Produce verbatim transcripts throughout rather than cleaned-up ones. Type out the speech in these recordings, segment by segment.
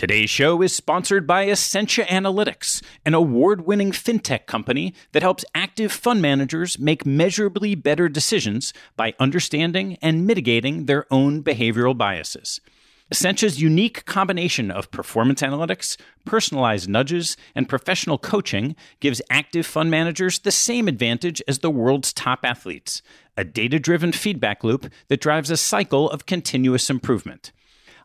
Today's show is sponsored by Essentia Analytics, an award-winning fintech company that helps active fund managers make measurably better decisions by understanding and mitigating their own behavioral biases. Essentia's unique combination of performance analytics, personalized nudges, and professional coaching gives active fund managers the same advantage as the world's top athletes, a data-driven feedback loop that drives a cycle of continuous improvement.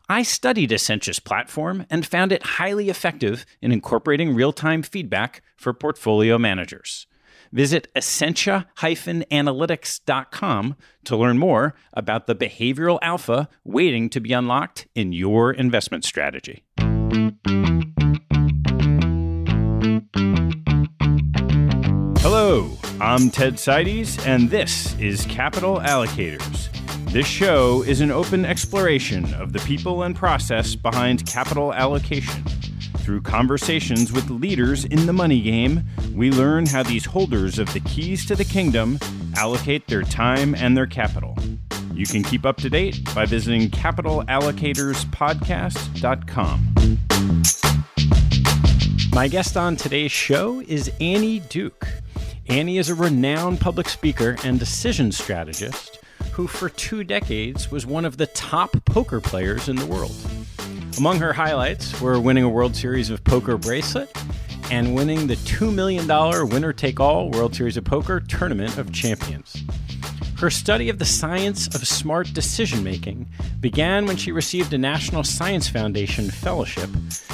I studied Essentia's platform and found it highly effective in incorporating real-time feedback for portfolio managers. Visit essentia analytics dot com to learn more about the behavioral alpha waiting to be unlocked in your investment strategy. Hello, I'm Ted Seides, and this is Capital Allocators. This show is an open exploration of the people and process behind capital allocation. Through conversations with leaders in the money game, we learn how these holders of the keys to the kingdom allocate their time and their capital. You can keep up to date by visiting capital allocators podcast dot com. My guest on today's show is Annie Duke. Annie is a renowned public speaker and decision strategist who for two decades was one of the top poker players in the world. Among her highlights were winning a World Series of Poker bracelet and winning the two million dollars winner-take-all World Series of Poker Tournament of Champions. Her study of the science of smart decision-making began when she received a National Science Foundation fellowship,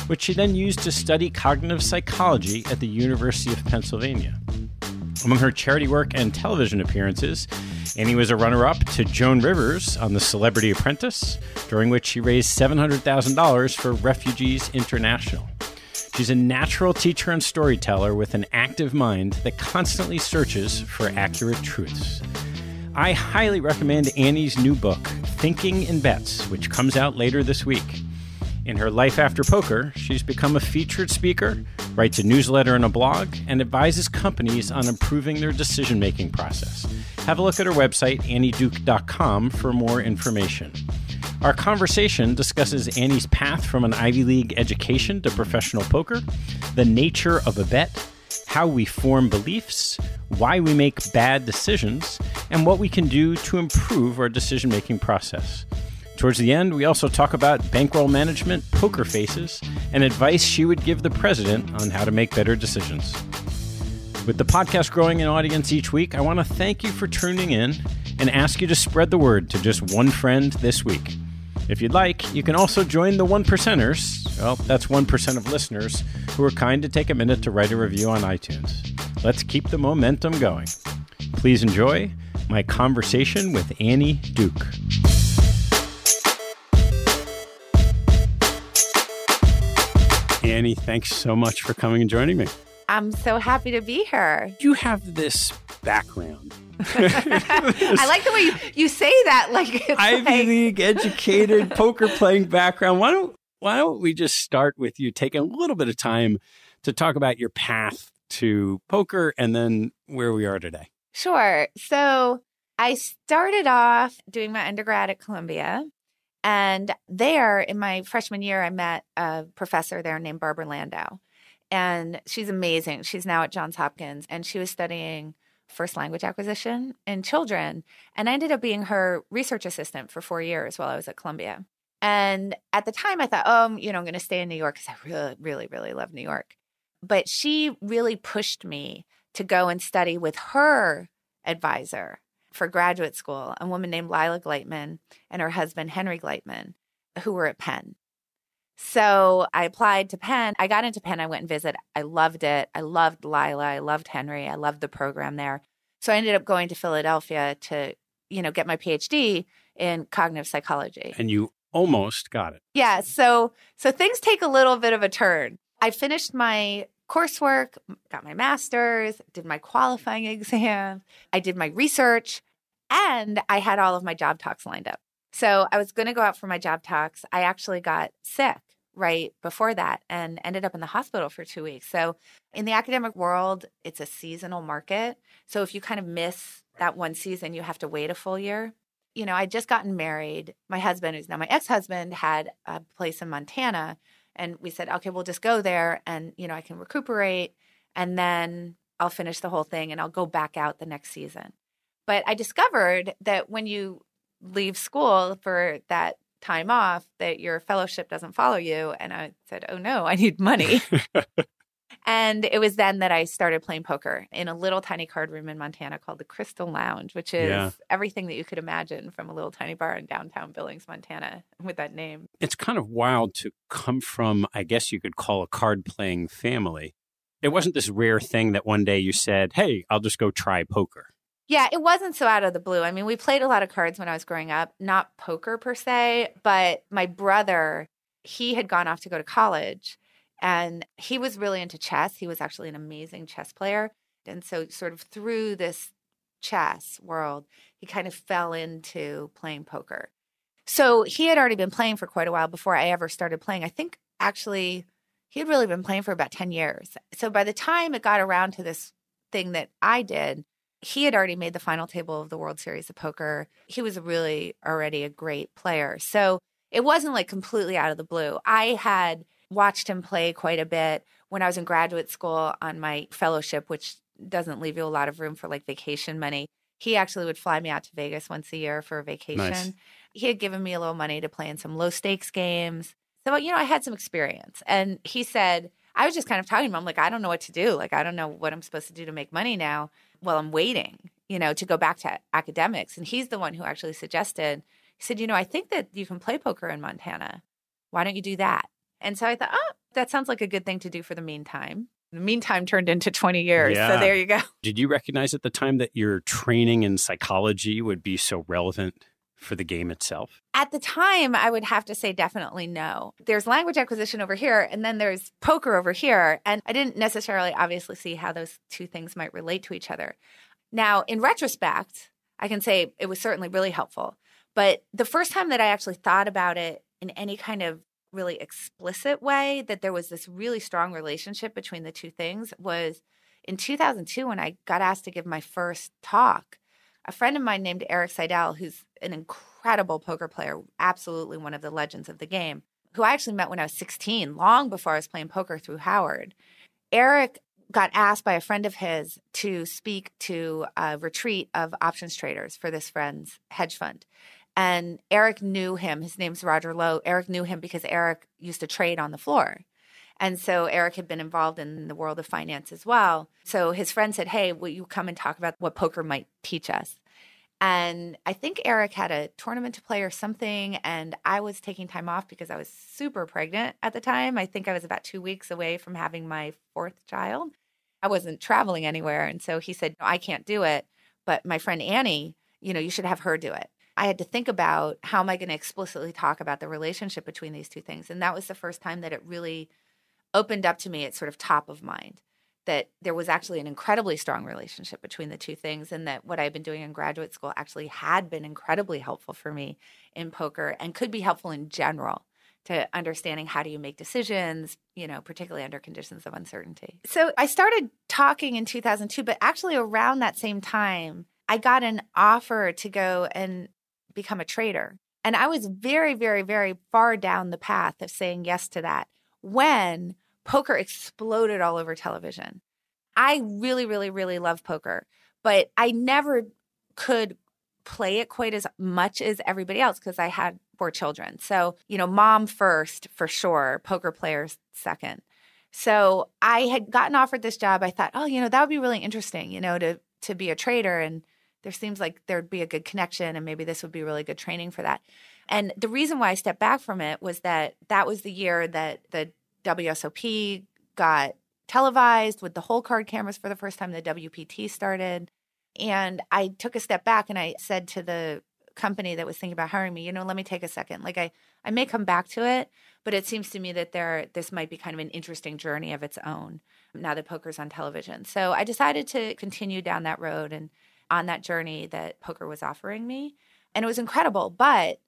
which she then used to study cognitive psychology at the University of Pennsylvania. Among her charity work and television appearances, Annie was a runner-up to Joan Rivers on The Celebrity Apprentice, during which she raised seven hundred thousand dollars for Refugees International. She's a natural teacher and storyteller with an active mind that constantly searches for accurate truths. I highly recommend Annie's new book, Thinking in Bets, which comes out later this week. In her life after poker, she's become a featured speaker, writes a newsletter and a blog, and advises companies on improving their decision-making process. Have a look at her website, annie duke dot com, for more information. Our conversation discusses Annie's path from an Ivy League education to professional poker, the nature of a bet, how we form beliefs, why we make bad decisions, and what we can do to improve our decision-making process. Towards the end, we also talk about bankroll management, poker faces, and advice she would give the president on how to make better decisions. With the podcast growing in audience each week, I want to thank you for tuning in and ask you to spread the word to just one friend this week. If you'd like, you can also join the one percenters. Well, that's one percent of listeners who are kind to take a minute to write a review on iTunes. Let's keep the momentum going. Please enjoy my conversation with Annie Duke. Annie, thanks so much for coming and joining me. I'm so happy to be here. You have this background. I like the way you, you say that. Like it's Ivy like... League educated, poker playing background. Why don't Why don't we just start with you taking a little bit of time to talk about your path to poker and then where we are today? Sure. So I started off doing my undergrad at Columbia. And there, in my freshman year, I met a professor there named Barbara Landau. And she's amazing. She's now at Johns Hopkins. And she was studying first language acquisition in children. And I ended up being her research assistant for four years while I was at Columbia. And at the time, I thought, oh, you know, I'm going to stay in New York because I really, really, really love New York. But she really pushed me to go and study with her advisor for graduate school, a woman named Lila Gleitman and her husband, Henry Gleitman, who were at Penn. So I applied to Penn. I got into Penn. I went and visited. I loved it. I loved Lila. I loved Henry. I loved the program there. So I ended up going to Philadelphia to, you know, get my PhD in cognitive psychology. And you almost got it. Yeah. So, so things take a little bit of a turn. I finished my coursework, got my master's, did my qualifying exam, I did my research, and I had all of my job talks lined up. So I was going to go out for my job talks. I actually got sick right before that and ended up in the hospital for two weeks. So in the academic world, it's a seasonal market. So if you kind of miss that one season, you have to wait a full year. You know, I'd just gotten married. My husband, who's now my ex-husband, had a place in Montana And we said, okay, we'll just go there and, you know, I can recuperate and then I'll finish the whole thing and I'll go back out the next season. But I discovered that when you leave school for that time off, that your fellowship doesn't follow you. And I said, oh no, I need money. And it was then that I started playing poker in a little tiny card room in Montana called the Crystal Lounge, which is yeah. everything that you could imagine from a little tiny bar in downtown Billings, Montana, with that name. It's kind of wild to come from, I guess you could call a card-playing family. It wasn't this rare thing that one day you said, hey, I'll just go try poker. Yeah, it wasn't so out of the blue. I mean, we played a lot of cards when I was growing up, not poker per se, but my brother, he had gone off to go to college. And he was really into chess. He was actually an amazing chess player. And so sort of through this chess world, he kind of fell into playing poker. So he had already been playing for quite a while before I ever started playing. I think actually he had really been playing for about ten years. So by the time it got around to this thing that I did, he had already made the final table of the World Series of Poker. He was really already a great player. So it wasn't like completely out of the blue. I had watched him play quite a bit when I was in graduate school on my fellowship, which doesn't leave you a lot of room for like vacation money. He actually would fly me out to Vegas once a year for a vacation. Nice. He had given me a little money to play in some low stakes games. So, you know, I had some experience. And he said, I was just kind of talking to him. I'm like, I don't know what to do. Like, I don't know what I'm supposed to do to make money now. Well, I'm waiting, you know, to go back to academics. And he's the one who actually suggested, he said, you know, I think that you can play poker in Montana. Why don't you do that? And so I thought, oh, that sounds like a good thing to do for the meantime. The meantime turned into twenty years. Yeah. So there you go. Did you recognize at the time that your training in psychology would be so relevant for the game itself? At the time, I would have to say definitely no. There's language acquisition over here, and then there's poker over here. And I didn't necessarily obviously see how those two things might relate to each other. Now, in retrospect, I can say it was certainly really helpful. But the first time that I actually thought about it in any kind of really explicit way that there was this really strong relationship between the two things was in two thousand two when I got asked to give my first talk. A friend of mine named Eric Seidel, who's an incredible poker player, absolutely one of the legends of the game, who I actually met when I was sixteen, long before I was playing poker through Howard. Eric got asked by a friend of his to speak to a retreat of options traders for this friend's hedge fund. And Eric knew him. His name's Roger Lowe. Eric knew him because Eric used to trade on the floor. And so Eric had been involved in the world of finance as well. So his friend said, hey, will you come and talk about what poker might teach us? And I think Eric had a tournament to play or something. And I was taking time off because I was super pregnant at the time. I think I was about two weeks away from having my fourth child. I wasn't traveling anywhere. And so he said, no, I can't do it. But my friend Annie, you know, you should have her do it. I had to think about how am I going to explicitly talk about the relationship between these two things. And that was the first time that it really opened up to me at sort of top of mind, that there was actually an incredibly strong relationship between the two things and that what I'd been doing in graduate school actually had been incredibly helpful for me in poker and could be helpful in general to understanding how do you make decisions, you know, particularly under conditions of uncertainty. So I started talking in two thousand two, but actually around that same time, I got an offer to go and become a trader. And I was very, very, very far down the path of saying yes to that when poker exploded all over television. I really, really, really love poker, but I never could play it quite as much as everybody else because I had four children. So, you know, mom first for sure, poker players second. So I had gotten offered this job. I thought, oh, you know, that would be really interesting, you know, to to be a trader, and there seems like there'd be a good connection and maybe this would be really good training for that. And the reason why I stepped back from it was that that was the year that the W S O P got televised with the whole card cameras for the first time, the W P T started. And I took a step back and I said to the company that was thinking about hiring me, you know, let me take a second. Like I, I may come back to it, but it seems to me that there this might be kind of an interesting journey of its own now that poker's on television. So I decided to continue down that road and on that journey that poker was offering me. And it was incredible. But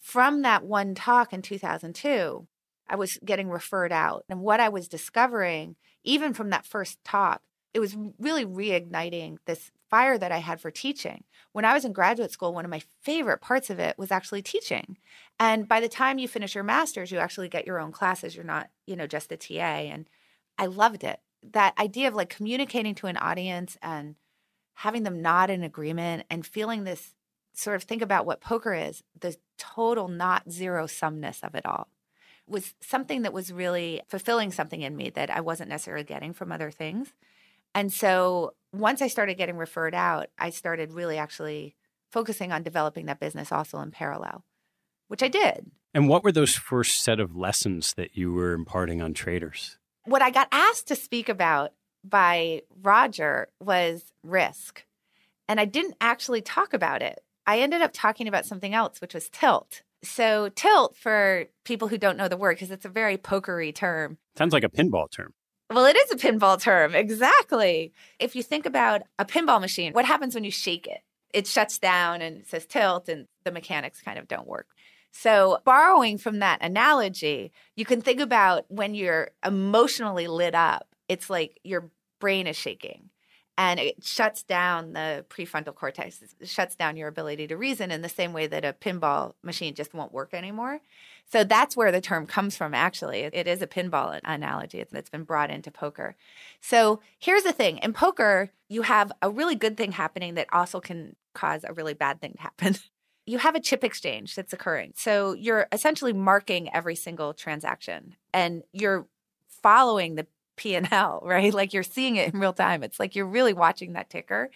from that one talk in two thousand two, I was getting referred out. And what I was discovering, even from that first talk, it was really reigniting this fire that I had for teaching. When I was in graduate school, one of my favorite parts of it was actually teaching. And by the time you finish your master's, you actually get your own classes. You're not, you know, just the T A. And I loved it. That idea of like communicating to an audience and having them nod in agreement and feeling this sort of think about what poker is, the total not zero sumness of it all, was something that was really fulfilling something in me that I wasn't necessarily getting from other things. And so once I started getting referred out, I started really actually focusing on developing that business also in parallel, which I did. And what were those first set of lessons that you were imparting on traders? What I got asked to speak about by Roger was risk. And I didn't actually talk about it. I ended up talking about something else, which was tilt. So tilt, for people who don't know the word, because it's a very pokery term. Sounds like a pinball term. Well, it is a pinball term. Exactly. If you think about a pinball machine, what happens when you shake it? It shuts down and it says tilt, and the mechanics kind of don't work. So borrowing from that analogy, you can think about when you're emotionally lit up, it's like your brain is shaking and it shuts down the prefrontal cortex. It shuts down your ability to reason in the same way that a pinball machine just won't work anymore. So that's where the term comes from, actually. It is a pinball analogy that's been brought into poker. So here's the thing. In poker, you have a really good thing happening that also can cause a really bad thing to happen. You have a chip exchange that's occurring. So you're essentially marking every single transaction and you're following the P and L, right? Like you're seeing it in real time. It's like you're really watching that ticker.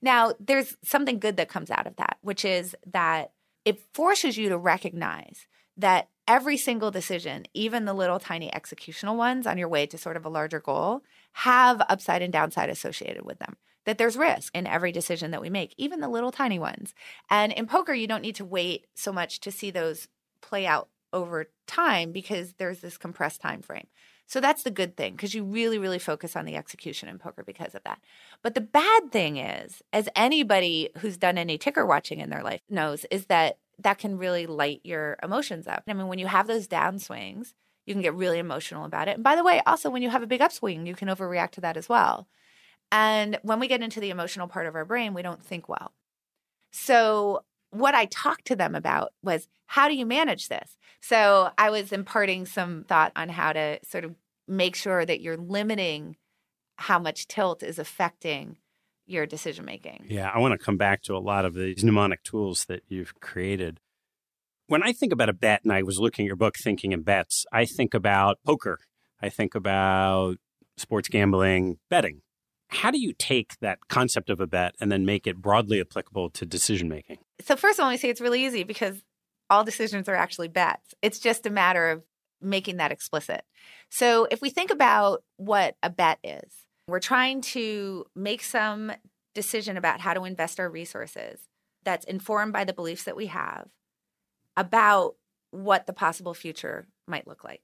Now, there's something good that comes out of that, which is that it forces you to recognize that every single decision, even the little tiny executional ones on your way to sort of a larger goal, have upside and downside associated with them. That there's risk in every decision that we make, even the little tiny ones. And in poker, you don't need to wait so much to see those play out over time because there's this compressed time frame. So that's the good thing because you really, really focus on the execution in poker because of that. But the bad thing is, as anybody who's done any ticker watching in their life knows, is that that can really light your emotions up. I mean, when you have those downswings, you can get really emotional about it. And by the way, also when you have a big upswing, you can overreact to that as well. And when we get into the emotional part of our brain, we don't think well. So what I talked to them about was, how do you manage this? So I was imparting some thought on how to sort of make sure that you're limiting how much tilt is affecting your decision making. Yeah, I want to come back to a lot of these mnemonic tools that you've created. When I think about a bet, and I was looking at your book, Thinking in Bets, I think about poker. I think about sports gambling, betting. How do you take that concept of a bet and then make it broadly applicable to decision making? So first of all, I say it's really easy because all decisions are actually bets. It's just a matter of making that explicit. So if we think about what a bet is, we're trying to make some decision about how to invest our resources that's informed by the beliefs that we have about what the possible future might look like.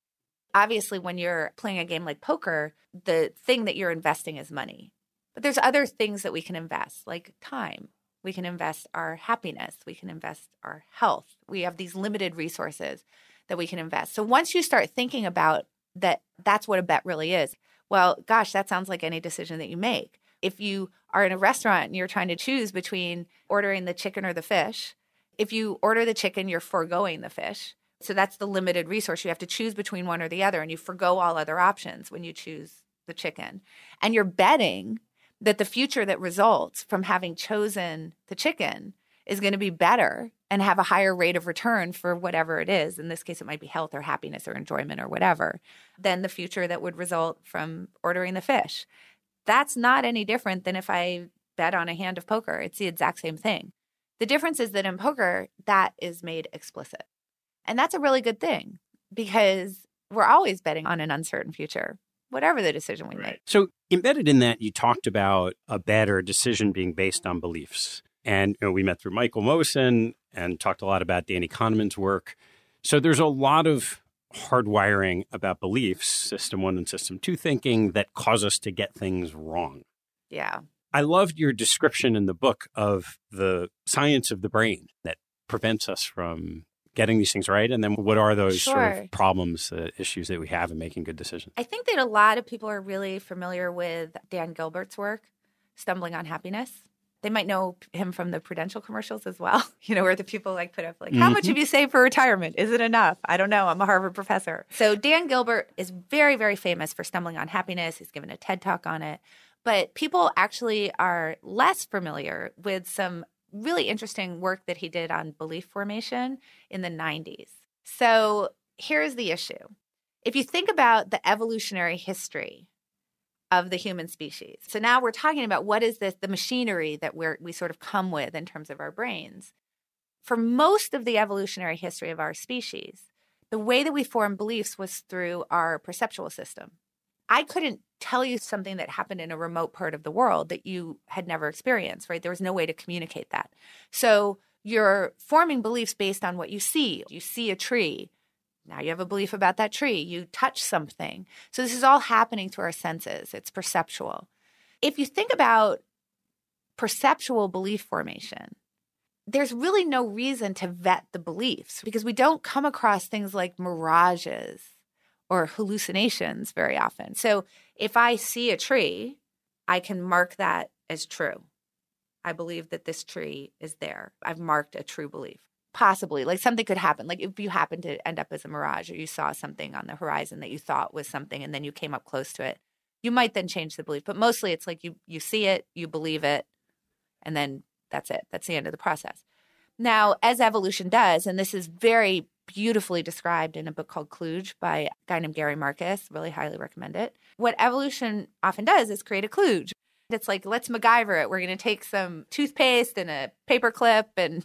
Obviously, when you're playing a game like poker, the thing that you're investing is money. But there's other things that we can invest, like time. We can invest our happiness. We can invest our health. We have these limited resources that we can invest. So once you start thinking about that, that's what a bet really is. Well, gosh, that sounds like any decision that you make. If you are in a restaurant and you're trying to choose between ordering the chicken or the fish, if you order the chicken, you're foregoing the fish. So that's the limited resource. You have to choose between one or the other, and you forgo all other options when you choose the chicken. And you're betting that the future that results from having chosen the chicken is going to be better and have a higher rate of return for whatever it is. In this case, it might be health or happiness or enjoyment or whatever, than the future that would result from ordering the fish. That's not any different than if I bet on a hand of poker. It's the exact same thing. The difference is that in poker, that is made explicit. And that's a really good thing because we're always betting on an uncertain future, whatever the decision we right. make. So embedded in that, you talked about a bet or a decision being based on beliefs. And you know, we met through Michael Mosen and talked a lot about Danny Kahneman's work. So there's a lot of hardwiring about beliefs, system one and system two thinking, that cause us to get things wrong. Yeah. I loved your description in the book of the science of the brain that prevents us from getting these things right? And then what are those sure. sort of problems, uh, issues that we have in making good decisions? I think that a lot of people are really familiar with Dan Gilbert's work, Stumbling on Happiness. They might know him from the Prudential commercials as well, you know, where the people like put up like, how mm-hmm. much have you saved for retirement? Is it enough? I don't know. I'm a Harvard professor. So Dan Gilbert is very, very famous for stumbling on happiness. He's given a TED Talk on it. But people actually are less familiar with some really interesting work that he did on belief formation in the nineties. So here's the issue. If you think about the evolutionary history of the human species. So now we're talking about what is this, the machinery that we're, we sort of come with in terms of our brains. For most of the evolutionary history of our species, the way that we formed beliefs was through our perceptual system. I couldn't tell you something that happened in a remote part of the world that you had never experienced, right? There was no way to communicate that. So you're forming beliefs based on what you see. You see a tree. Now you have a belief about that tree. You touch something. So this is all happening through our senses. It's perceptual. If you think about perceptual belief formation, there's really no reason to vet the beliefs because we don't come across things like mirages or hallucinations very often. So if I see a tree, I can mark that as true. I believe that this tree is there. I've marked a true belief. Possibly, like something could happen. Like if you happen to end up as a mirage or you saw something on the horizon that you thought was something and then you came up close to it, you might then change the belief. But mostly it's like you you see it, you believe it, and then that's it. That's the end of the process. Now, as evolution does, and this is very beautifully described in a book called Kludge by a guy named Gary Marcus, really highly recommend it. What evolution often does is create a kludge. It's like, let's MacGyver it. We're going to take some toothpaste and a paper clip and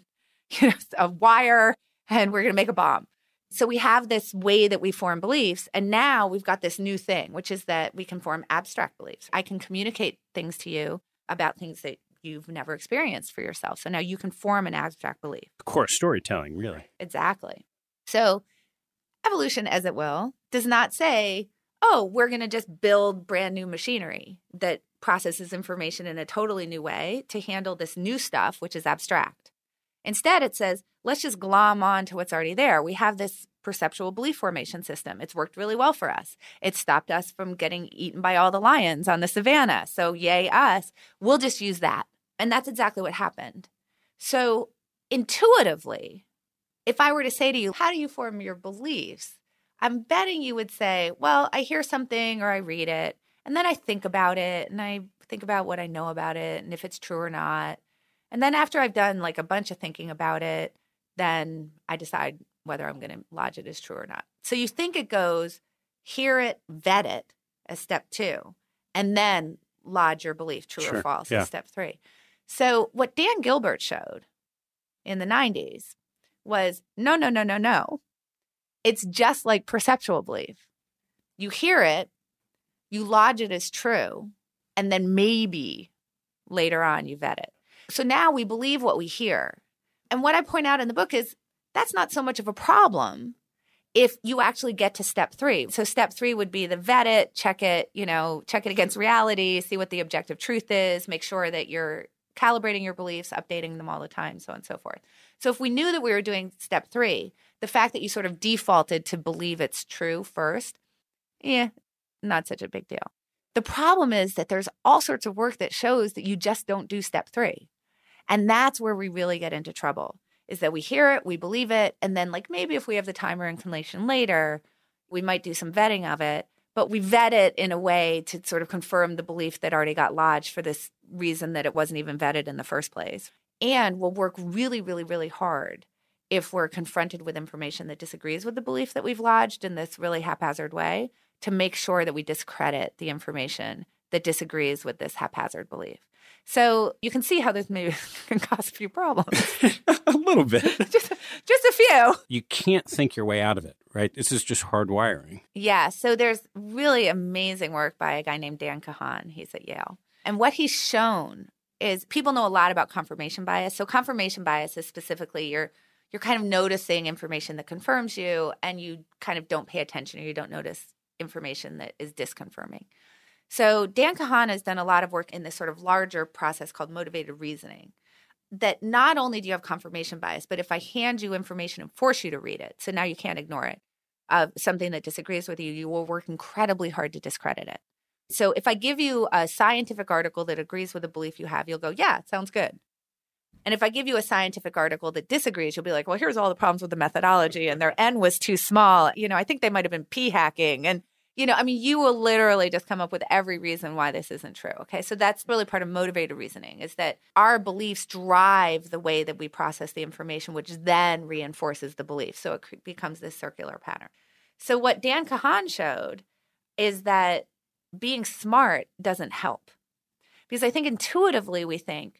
you know, a wire, and we're going to make a bomb. So we have this way that we form beliefs, and now we've got this new thing, which is that we can form abstract beliefs. I can communicate things to you about things that you've never experienced for yourself. So now you can form an abstract belief. Of course, storytelling, really. Exactly. So evolution, as it will, does not say, oh, we're going to just build brand new machinery that processes information in a totally new way to handle this new stuff, which is abstract. Instead, it says, let's just glom on to what's already there. We have this perceptual belief formation system. It's worked really well for us. It stopped us from getting eaten by all the lions on the savannah. So yay us. We'll just use that. And that's exactly what happened. So intuitively, if I were to say to you, how do you form your beliefs? I'm betting you would say, well, I hear something or I read it, and then I think about it, and I think about what I know about it and if it's true or not. And then after I've done like a bunch of thinking about it, then I decide whether I'm going to lodge it as true or not. So you think it goes, hear it, vet it as step two, and then lodge your belief, true sure. or false, yeah. as step three. So what Dan Gilbert showed in the nineties was, no, no, no, no, no. It's just like perceptual belief. You hear it, you lodge it as true, and then maybe later on you vet it. So now we believe what we hear. And what I point out in the book is that's not so much of a problem if you actually get to step three. So step three would be the vet it, check it, you know, check it against reality, see what the objective truth is, make sure that you're calibrating your beliefs, updating them all the time, so on and so forth. So if we knew that we were doing step three, the fact that you sort of defaulted to believe it's true first, yeah, not such a big deal. The problem is that there's all sorts of work that shows that you just don't do step three. And that's where we really get into trouble, is that we hear it, we believe it, and then like maybe if we have the time or inclination later, we might do some vetting of it, but we vet it in a way to sort of confirm the belief that already got lodged for this reason that it wasn't even vetted in the first place. And we'll work really, really, really hard if we're confronted with information that disagrees with the belief that we've lodged in this really haphazard way to make sure that we discredit the information that disagrees with this haphazard belief. So you can see how this maybe can cause a few problems. A little bit. Just, just a few. You can't think your way out of it, right? This is just hardwiring. Yeah. So there's really amazing work by a guy named Dan Kahan. He's at Yale. And what he's shown is people know a lot about confirmation bias. So confirmation bias is specifically you're, you're kind of noticing information that confirms you and you kind of don't pay attention or you don't notice information that is disconfirming. So Dan Kahan has done a lot of work in this sort of larger process called motivated reasoning, that not only do you have confirmation bias, but if I hand you information and force you to read it, so now you can't ignore it, of something that disagrees with you, you will work incredibly hard to discredit it. So if I give you a scientific article that agrees with a belief you have, you'll go, yeah, it sounds good. And if I give you a scientific article that disagrees, you'll be like, well, here's all the problems with the methodology and their N was too small. You know, I think they might have been p hacking. And, you know, I mean, you will literally just come up with every reason why this isn't true. OK, so that's really part of motivated reasoning, is that our beliefs drive the way that we process the information, which then reinforces the belief. So it becomes this circular pattern. So what Dan Kahan showed is that being smart doesn't help, because I think intuitively we think,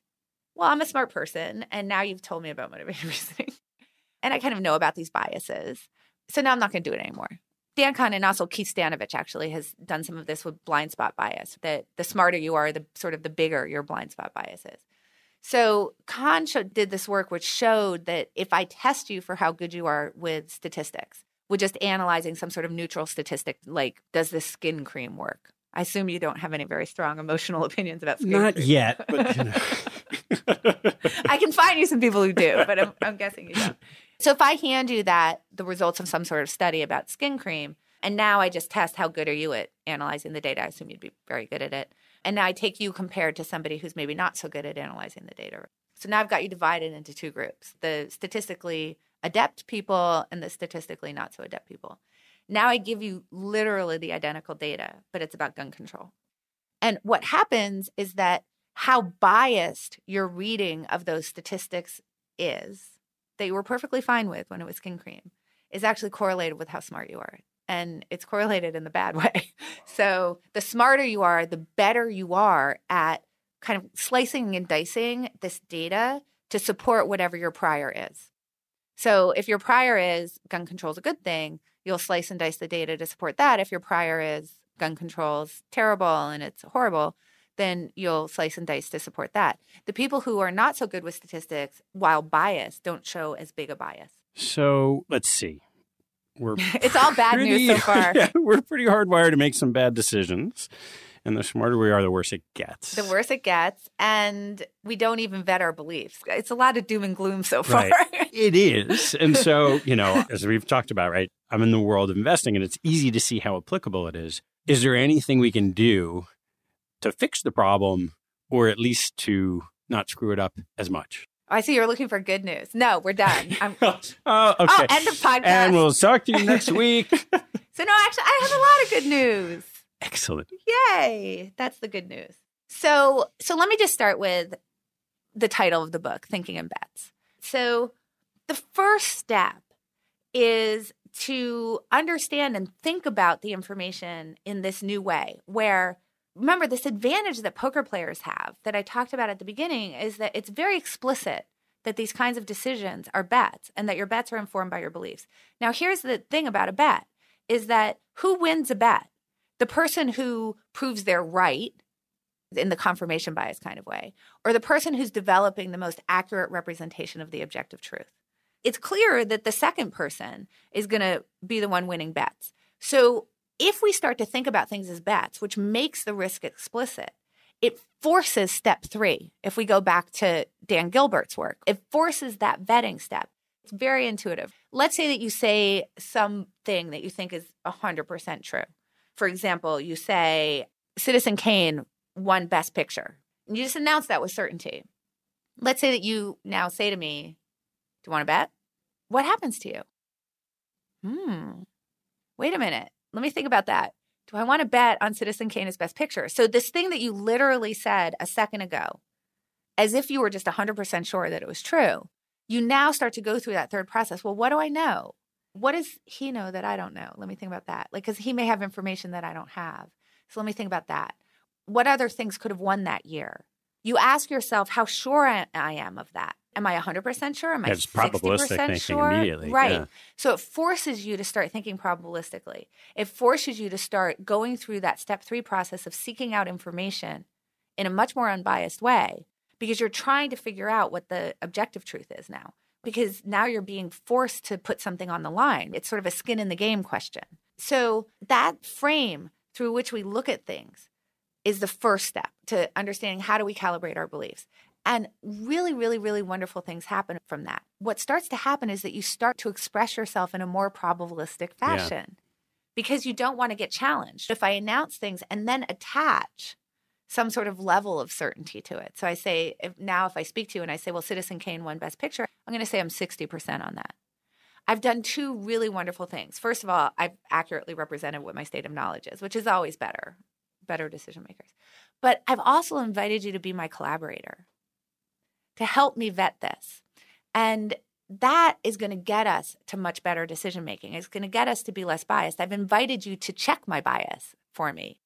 well, I'm a smart person, and now you've told me about motivated reasoning, and I kind of know about these biases, so now I'm not going to do it anymore. Dan Kahn and also Keith Stanovich actually has done some of this with blind spot bias, that the smarter you are, the sort of the bigger your blind spot bias is. So Kahn showed, did this work which showed that if I test you for how good you are with statistics, with just analyzing some sort of neutral statistic, like does this skin cream work? I assume you don't have any very strong emotional opinions about skin cream. Not yet, but you know. I can find you some people who do, but I'm, I'm guessing you don't. So if I hand you that, the results of some sort of study about skin cream, and now I just test how good are you at analyzing the data, I assume you'd be very good at it. And now I take you compared to somebody who's maybe not so good at analyzing the data. So now I've got you divided into two groups, the statistically adept people and the statistically not so adept people. Now I give you literally the identical data, but it's about gun control. And what happens is that how biased your reading of those statistics is, that you were perfectly fine with when it was skin cream, is actually correlated with how smart you are. And it's correlated in the bad way. So the smarter you are, the better you are at kind of slicing and dicing this data to support whatever your prior is. So if your prior is gun control is a good thing, you'll slice and dice the data to support that. If your prior is gun control is terrible and it's horrible, then you'll slice and dice to support that. The people who are not so good with statistics, while biased, don't show as big a bias. So let's see. We're it's all bad pretty, news so far. Yeah, we're pretty hardwired to make some bad decisions. And the smarter we are, the worse it gets. The worse it gets. And we don't even vet our beliefs. It's a lot of doom and gloom so far. Right. It is. And so, you know, as we've talked about, right, I'm in the world of investing, and it's easy to see how applicable it is. Is there anything we can do to fix the problem, or at least to not screw it up as much? I see you're looking for good news. No, we're done. I'm... oh, okay. Oh, end of podcast. And we'll talk to you next week. So no, actually, I have a lot of good news. Excellent. Yay. That's the good news. So, so let me just start with the title of the book, Thinking in Bets. So the first step is to understand and think about the information in this new way, where remember, this advantage that poker players have that I talked about at the beginning is that it's very explicit that these kinds of decisions are bets, and that your bets are informed by your beliefs. Now, here's the thing about a bet, is that who wins a bet? The person who proves they're right in the confirmation bias kind of way, or the person who's developing the most accurate representation of the objective truth. It's clear that the second person is going to be the one winning bets. So if we start to think about things as bets, which makes the risk explicit, it forces step three. If we go back to Dan Gilbert's work, it forces that vetting step. It's very intuitive. Let's say that you say something that you think is one hundred percent true. For example, you say, Citizen Kane won Best Picture. And you just announce that with certainty. Let's say that you now say to me, do you want to bet? What happens to you? Hmm. Wait a minute. Let me think about that. Do I want to bet on Citizen Kane as Best Picture? So this thing that you literally said a second ago, as if you were just one hundred percent sure that it was true, you now start to go through that third process. Well, what do I know? What does he know that I don't know? Let me think about that. Like, because he may have information that I don't have. So let me think about that. What other things could have won that year? You ask yourself how sure I am of that. Am I one hundred percent sure? Am I it's sixty percent sure? Immediately. Right. Yeah. So it forces you to start thinking probabilistically. It forces you to start going through that step three process of seeking out information in a much more unbiased way, because you're trying to figure out what the objective truth is now, because now you're being forced to put something on the line. It's sort of a skin in the game question. So that frame through which we look at things is the first step to understanding how do we calibrate our beliefs. And really, really, really wonderful things happen from that. What starts to happen is that you start to express yourself in a more probabilistic fashion. Yeah. because you don't want to get challenged. If I announce things and then attach some sort of level of certainty to it. So I say, if, now if I speak to you and I say, well, Citizen Kane won Best Picture, I'm going to say I'm sixty percent on that. I've done two really wonderful things. First of all, I've accurately represented what my state of knowledge is, which is always better, better decision makers. But I've also invited you to be my collaborator, to help me vet this. And that is going to get us to much better decision making. It's going to get us to be less biased. I've invited you to check my bias for me.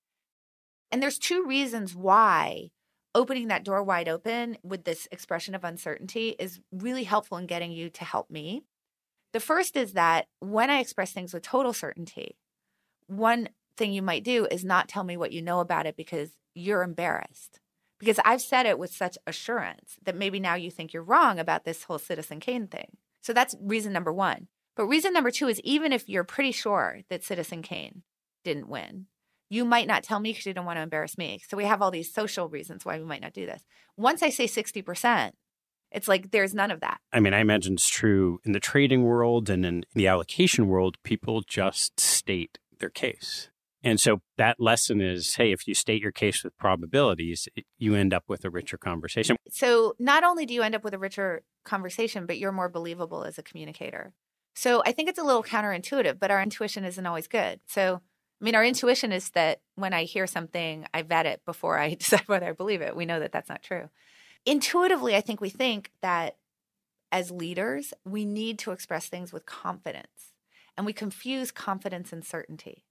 And there's two reasons why opening that door wide open with this expression of uncertainty is really helpful in getting you to help me. The first is that when I express things with total certainty, one thing you might do is not tell me what you know about it because you're embarrassed. Because I've said it with such assurance that maybe now you think you're wrong about this whole Citizen Kane thing. So that's reason number one. But reason number two is even if you're pretty sure that Citizen Kane didn't win, you might not tell me because you don't want to embarrass me. So we have all these social reasons why we might not do this. Once I say sixty percent, it's like there's none of that. I mean, I imagine it's true in the trading world and in the allocation world, people just state their case. And so that lesson is, hey, if you state your case with probabilities, it, you end up with a richer conversation. So not only do you end up with a richer conversation, but you're more believable as a communicator. So I think it's a little counterintuitive, but our intuition isn't always good. So, I mean, our intuition is that when I hear something, I vet it before I decide whether I believe it. We know that that's not true. Intuitively, I think we think that as leaders, we need to express things with confidence. And we confuse confidence and certainty.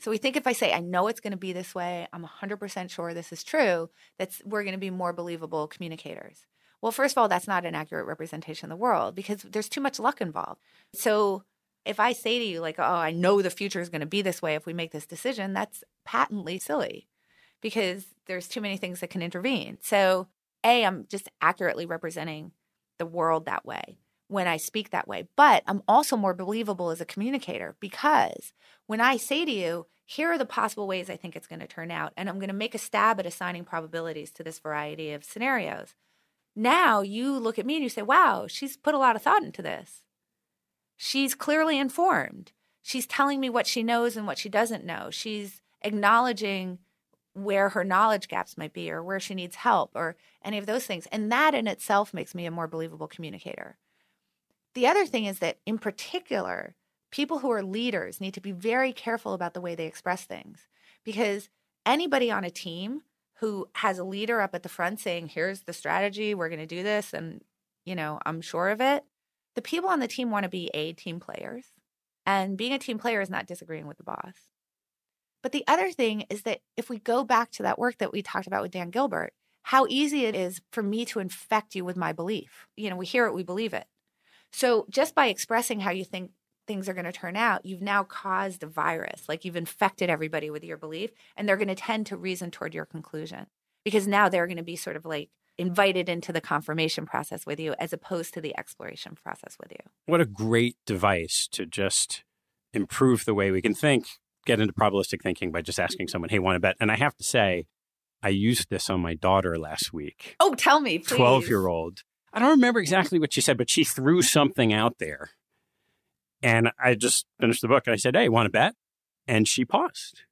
So we think if I say, I know it's going to be this way, I'm one hundred percent sure this is true, that's we're going to be more believable communicators. Well, first of all, that's not an accurate representation of the world because there's too much luck involved. So if I say to you like, oh, I know the future is going to be this way if we make this decision, that's patently silly because there's too many things that can intervene. So A, I'm just accurately representing the world that way when I speak that way. But I'm also more believable as a communicator because when I say to you, here are the possible ways I think it's going to turn out, and I'm going to make a stab at assigning probabilities to this variety of scenarios, now you look at me and you say, wow, she's put a lot of thought into this. She's clearly informed. She's telling me what she knows and what she doesn't know. She's acknowledging where her knowledge gaps might be or where she needs help or any of those things. And that in itself makes me a more believable communicator. The other thing is that, in particular, people who are leaders need to be very careful about the way they express things because anybody on a team who has a leader up at the front saying, here's the strategy, we're going to do this, and, you know, I'm sure of it, the people on the team want to be A, team players, and being a team player is not disagreeing with the boss. But the other thing is that if we go back to that work that we talked about with Dan Gilbert, how easy it is for me to infect you with my belief. You know, we hear it, we believe it. So just by expressing how you think things are going to turn out, you've now caused a virus. Like you've infected everybody with your belief, and they're going to tend to reason toward your conclusion because now they're going to be sort of like invited into the confirmation process with you as opposed to the exploration process with you. What a great device to just improve the way we can think, get into probabilistic thinking by just asking someone, hey, want to bet? And I have to say, I used this on my daughter last week. Oh, tell me, please. twelve-year-old. I don't remember exactly what she said, but she threw something out there. And I just finished the book and I said, hey, want to bet? And she paused.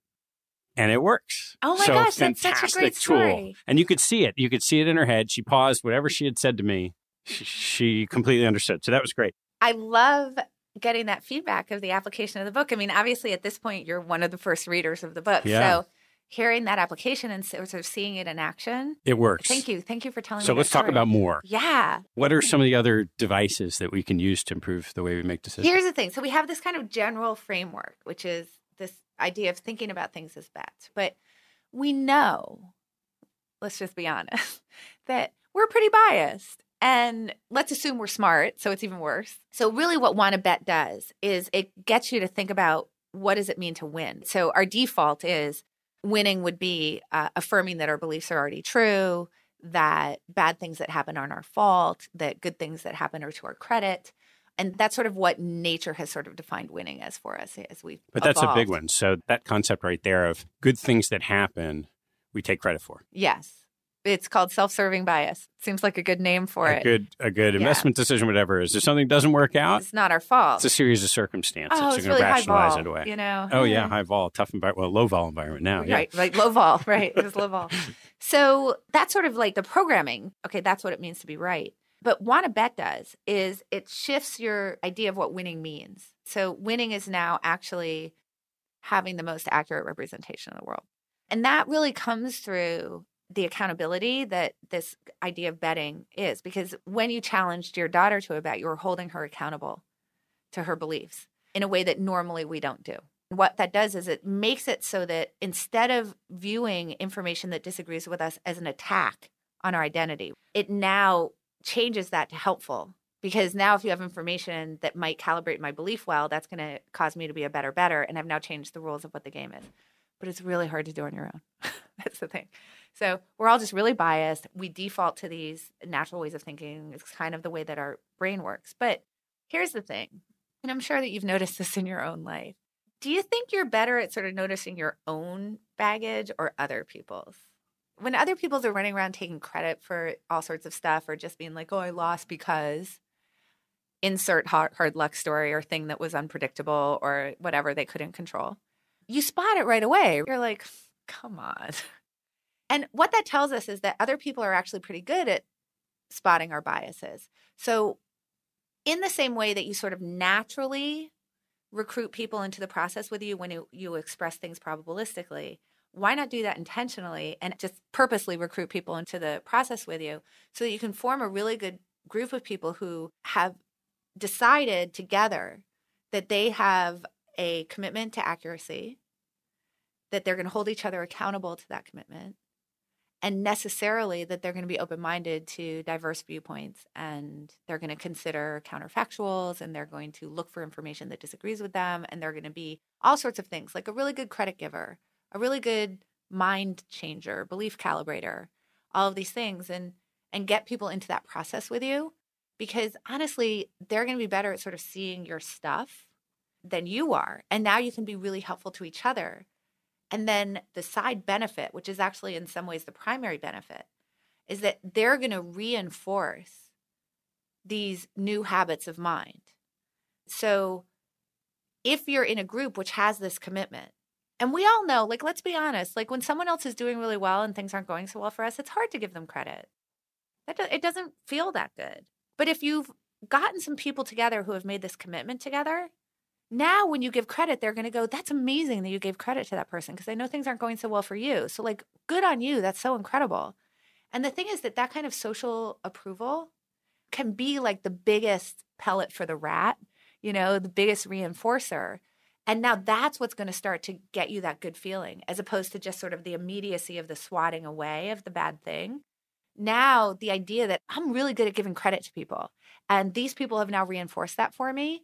And it works. Oh my so gosh, that's such a great story. Tool. And you could see it. You could see it in her head. She paused. Whatever she had said to me, she completely understood. So that was great. I love getting that feedback of the application of the book. I mean, obviously at this point, you're one of the first readers of the book. Yeah. So hearing that application and sort of seeing it in action. It works. Thank you. Thank you for telling me. So let's talk about more. Yeah. What are some of the other devices that we can use to improve the way we make decisions? Here's the thing. So we have this kind of general framework, which is this idea of thinking about things as bets. But we know, let's just be honest, that we're pretty biased. And let's assume we're smart, so it's even worse. So really what Want to Bet does is it gets you to think about what does it mean to win. So our default is, winning would be uh, affirming that our beliefs are already true, that bad things that happen aren't our fault, that good things that happen are to our credit. And that's sort of what nature has sort of defined winning as for us as we've But evolved. That's a big one. So that concept right there of good things that happen, we take credit for. Yes. It's called self-serving bias. Seems like a good name for a it. Good, a good yeah. investment decision, whatever it is. If something doesn't work out, it's not our fault. It's a series of circumstances. Oh, so it's you're really going to rationalize high vol, it away. You know? Oh, yeah. yeah. High vol, tough environment. Well, low vol environment now. Yeah. Right. Like low vol. Right. It was low vol. So that's sort of like the programming. Okay. That's what it means to be right. But what a bet does is it shifts your idea of what winning means. So winning is now actually having the most accurate representation of the world. And that really comes through the accountability that this idea of betting is, because when you challenged your daughter to a bet, you were holding her accountable to her beliefs in a way that normally we don't do. What that does is it makes it so that instead of viewing information that disagrees with us as an attack on our identity, it now changes that to helpful. Because now if you have information that might calibrate my belief well, that's going to cause me to be a better better, and I've now changed the rules of what the game is. But it's really hard to do on your own. That's the thing. So we're all just really biased. We default to these natural ways of thinking. It's kind of the way that our brain works. But here's the thing, and I'm sure that you've noticed this in your own life. Do you think you're better at sort of noticing your own baggage or other people's? When other people's are running around taking credit for all sorts of stuff or just being like, oh, I lost because insert hard, hard luck story or thing that was unpredictable or whatever they couldn't control, you spot it right away. You're like, come on. And what that tells us is that other people are actually pretty good at spotting our biases. So in the same way that you sort of naturally recruit people into the process with you when you, you express things probabilistically, why not do that intentionally and just purposely recruit people into the process with you so that you can form a really good group of people who have decided together that they have a commitment to accuracy, that they're going to hold each other accountable to that commitment, and necessarily that they're going to be open-minded to diverse viewpoints, and they're going to consider counterfactuals, and they're going to look for information that disagrees with them, and they're going to be all sorts of things, like a really good credit giver, a really good mind changer, belief calibrator, all of these things, and and get people into that process with you, because honestly, they're going to be better at sort of seeing your stuff than you are, and now you can be really helpful to each other. And then the side benefit, which is actually in some ways the primary benefit, is that they're going to reinforce these new habits of mind. So if you're in a group which has this commitment, and we all know, like, let's be honest, like when someone else is doing really well and things aren't going so well for us, it's hard to give them credit. That do- it doesn't feel that good. But if you've gotten some people together who have made this commitment together, now when you give credit, they're going to go, that's amazing that you gave credit to that person because they know things aren't going so well for you. So like, good on you. That's so incredible. And the thing is that that kind of social approval can be like the biggest pellet for the rat, you know, the biggest reinforcer. And now that's what's going to start to get you that good feeling, as opposed to just sort of the immediacy of the swatting away of the bad thing. Now the idea that I'm really good at giving credit to people and these people have now reinforced that for me,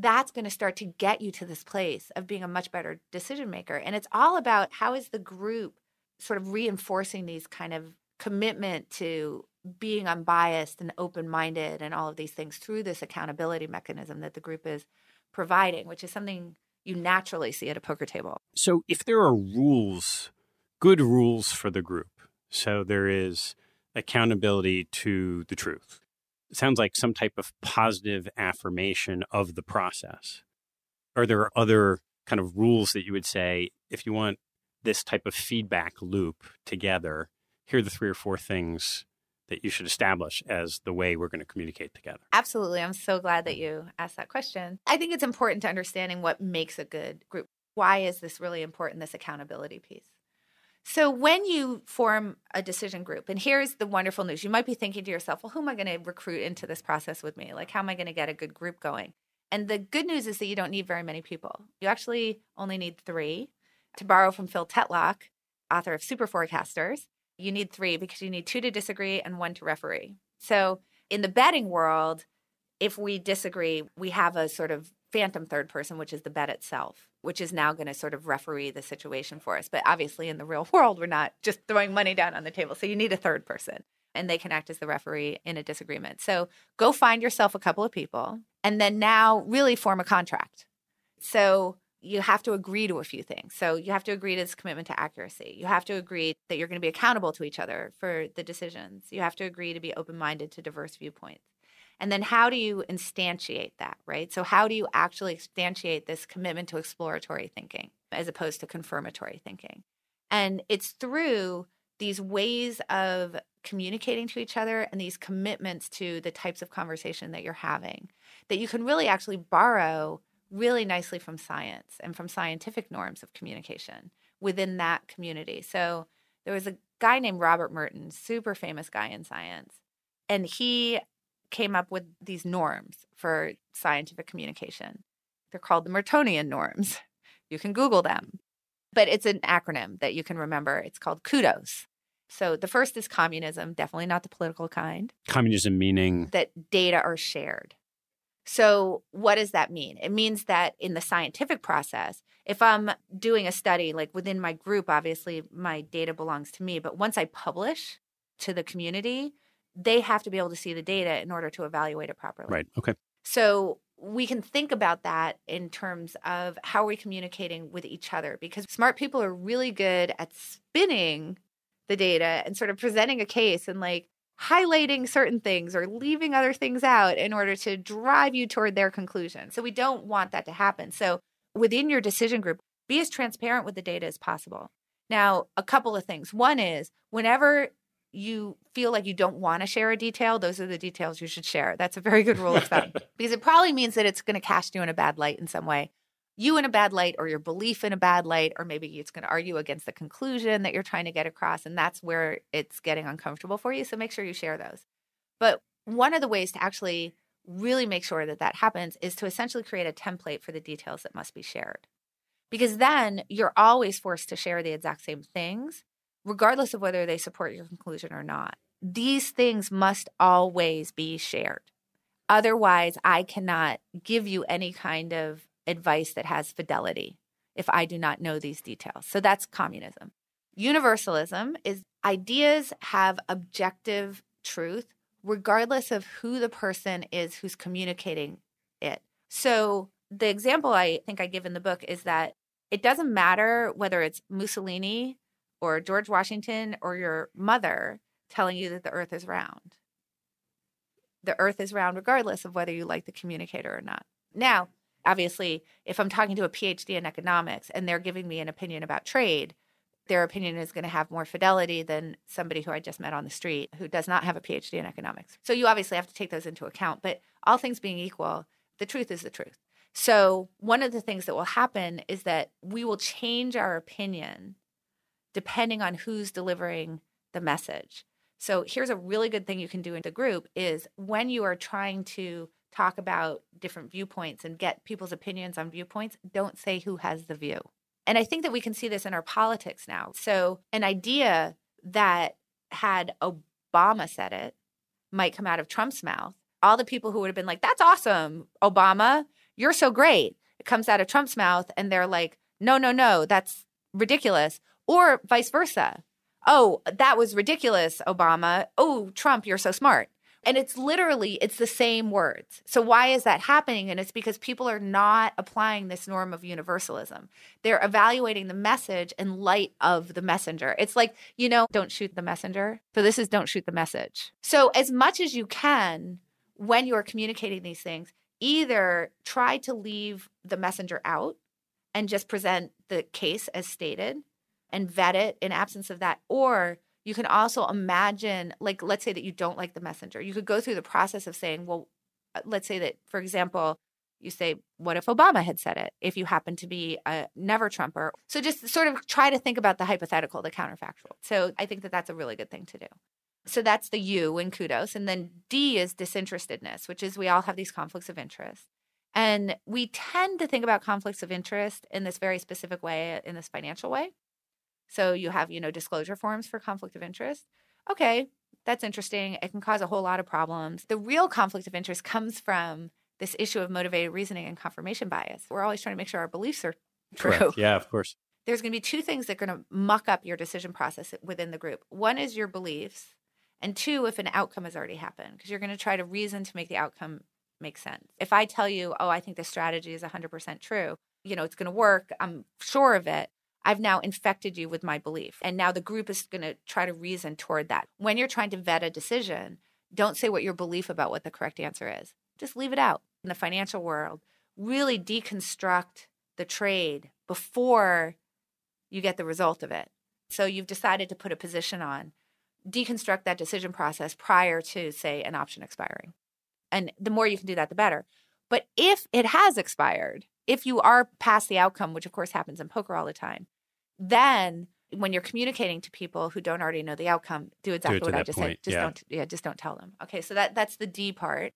that's going to start to get you to this place of being a much better decision maker. And it's all about how is the group sort of reinforcing these kind of commitment to being unbiased and open-minded and all of these things through this accountability mechanism that the group is providing, which is something you naturally see at a poker table. So if there are rules, good rules for the group, so there is accountability to the truth. It sounds like some type of positive affirmation of the process. Are there other kind of rules that you would say, if you want this type of feedback loop together, here are the three or four things that you should establish as the way we're going to communicate together? Absolutely. I'm so glad that you asked that question. I think it's important to understanding what makes a good group. Why is this really important, this accountability piece? So when you form a decision group, and here's the wonderful news, you might be thinking to yourself, well, who am I going to recruit into this process with me? Like, how am I going to get a good group going? And the good news is that you don't need very many people. You actually only need three. To borrow from Phil Tetlock, author of Super Forecasters, you need three because you need two to disagree and one to referee. So in the betting world, if we disagree, we have a sort of phantom third person, which is the bet itself, which is now going to sort of referee the situation for us. But obviously in the real world, we're not just throwing money down on the table. So you need a third person, and they can act as the referee in a disagreement. So go find yourself a couple of people, and then now really form a contract. So you have to agree to a few things. So you have to agree to this commitment to accuracy. You have to agree that you're going to be accountable to each other for the decisions. You have to agree to be open-minded to diverse viewpoints. And then how do you instantiate that, right? So how do you actually instantiate this commitment to exploratory thinking as opposed to confirmatory thinking? And it's through these ways of communicating to each other and these commitments to the types of conversation that you're having that you can really actually borrow really nicely from science and from scientific norms of communication within that community. So there was a guy named Robert Merton, super famous guy in science, and he came up with these norms for scientific communication. They're called the Mertonian norms. You can Google them. But it's an acronym that you can remember. It's called KUDOS. So the first is communism, definitely not the political kind. Communism meaning? That data are shared. So what does that mean? It means that in the scientific process, if I'm doing a study, like within my group, obviously my data belongs to me. But once I publish to the community, they have to be able to see the data in order to evaluate it properly. Right. Okay. So we can think about that in terms of how are we communicating with each other, because smart people are really good at spinning the data and sort of presenting a case and like highlighting certain things or leaving other things out in order to drive you toward their conclusion. So we don't want that to happen. So within your decision group, be as transparent with the data as possible. Now, a couple of things. One is whenever you feel like you don't want to share a detail, those are the details you should share. That's a very good rule of thumb because it probably means that it's going to cast you in a bad light in some way. You in a bad light or your belief in a bad light, or maybe it's going to argue against the conclusion that you're trying to get across, and that's where it's getting uncomfortable for you. So make sure you share those. But one of the ways to actually really make sure that that happens is to essentially create a template for the details that must be shared, because then you're always forced to share the exact same things, regardless of whether they support your conclusion or not. These things must always be shared. Otherwise, I cannot give you any kind of advice that has fidelity if I do not know these details. So that's communism. Universalism is ideas have objective truth, regardless of who the person is who's communicating it. So the example I think I give in the book is that it doesn't matter whether it's Mussolini or George Washington or your mother telling you that the earth is round. The earth is round regardless of whether you like the communicator or not. Now, obviously, if I'm talking to a P H D in economics and they're giving me an opinion about trade, their opinion is going to have more fidelity than somebody who I just met on the street who does not have a P H D in economics. So you obviously have to take those into account. But all things being equal, the truth is the truth. So one of the things that will happen is that we will change our opinion depending on who's delivering the message. So here's a really good thing you can do in the group is when you are trying to talk about different viewpoints and get people's opinions on viewpoints, don't say who has the view. And I think that we can see this in our politics now. So an idea that had Obama said it might come out of Trump's mouth. All the people who would have been like, that's awesome, Obama, you're so great. It comes out of Trump's mouth and they're like, no, no, no, that's ridiculous. Or vice versa. Oh, that was ridiculous, Obama. Oh, Trump, you're so smart. And it's literally, it's the same words. So why is that happening? And it's because people are not applying this norm of universalism. They're evaluating the message in light of the messenger. It's like, you know, don't shoot the messenger. So this is don't shoot the message. So as much as you can, when you're communicating these things, either try to leave the messenger out and just present the case as stated and vet it in absence of that. Or you can also imagine, like, let's say that you don't like the messenger. You could go through the process of saying, well, let's say that, for example, you say, what if Obama had said it? If you happen to be a never Trumper. So just sort of try to think about the hypothetical, the counterfactual. So I think that that's a really good thing to do. So that's the U in KUDOS. And then D is disinterestedness, which is we all have these conflicts of interest. And we tend to think about conflicts of interest in this very specific way, in this financial way. So you have, you know, disclosure forms for conflict of interest. Okay, that's interesting. It can cause a whole lot of problems. The real conflict of interest comes from this issue of motivated reasoning and confirmation bias. We're always trying to make sure our beliefs are true. Correct. Yeah, of course. There's going to be two things that are going to muck up your decision process within the group. One is your beliefs, and two, if an outcome has already happened, because you're going to try to reason to make the outcome make sense. If I tell you, oh, I think this strategy is one hundred percent true, you know, it's going to work. I'm sure of it. I've now infected you with my belief. And now the group is going to try to reason toward that. When you're trying to vet a decision, don't say what your belief about what the correct answer is. Just leave it out. In the financial world, really deconstruct the trade before you get the result of it. So you've decided to put a position on. Deconstruct that decision process prior to, say, an option expiring. And the more you can do that, the better. But if it has expired, if you are past the outcome, which of course happens in poker all the time, then when you're communicating to people who don't already know the outcome, do exactly do what I just point. said. Just yeah. don't yeah, just don't tell them. Okay, so that that's the D part.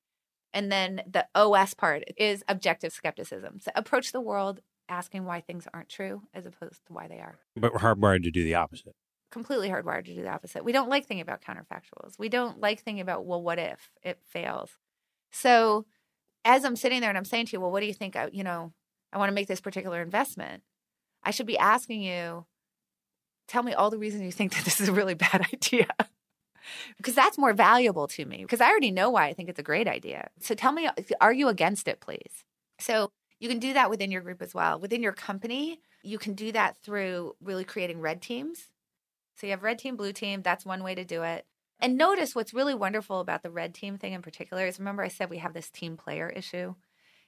And then the O S part is objective skepticism. So approach the world asking why things aren't true as opposed to why they are. But we're hardwired to do the opposite. Completely hardwired to do the opposite. We don't like thinking about counterfactuals. We don't like thinking about, well, what if it fails? So as I'm sitting there and I'm saying to you, well, what do you think? I, you know, I want to make this particular investment. I should be asking you, tell me all the reasons you think that this is a really bad idea. Because that's more valuable to me. Because I already know why I think it's a great idea. So tell me, are you against it, please? So you can do that within your group as well. Within your company, you can do that through really creating red teams. So you have red team, blue team. That's one way to do it. And notice what's really wonderful about the red team thing in particular is, remember I said we have this team player issue,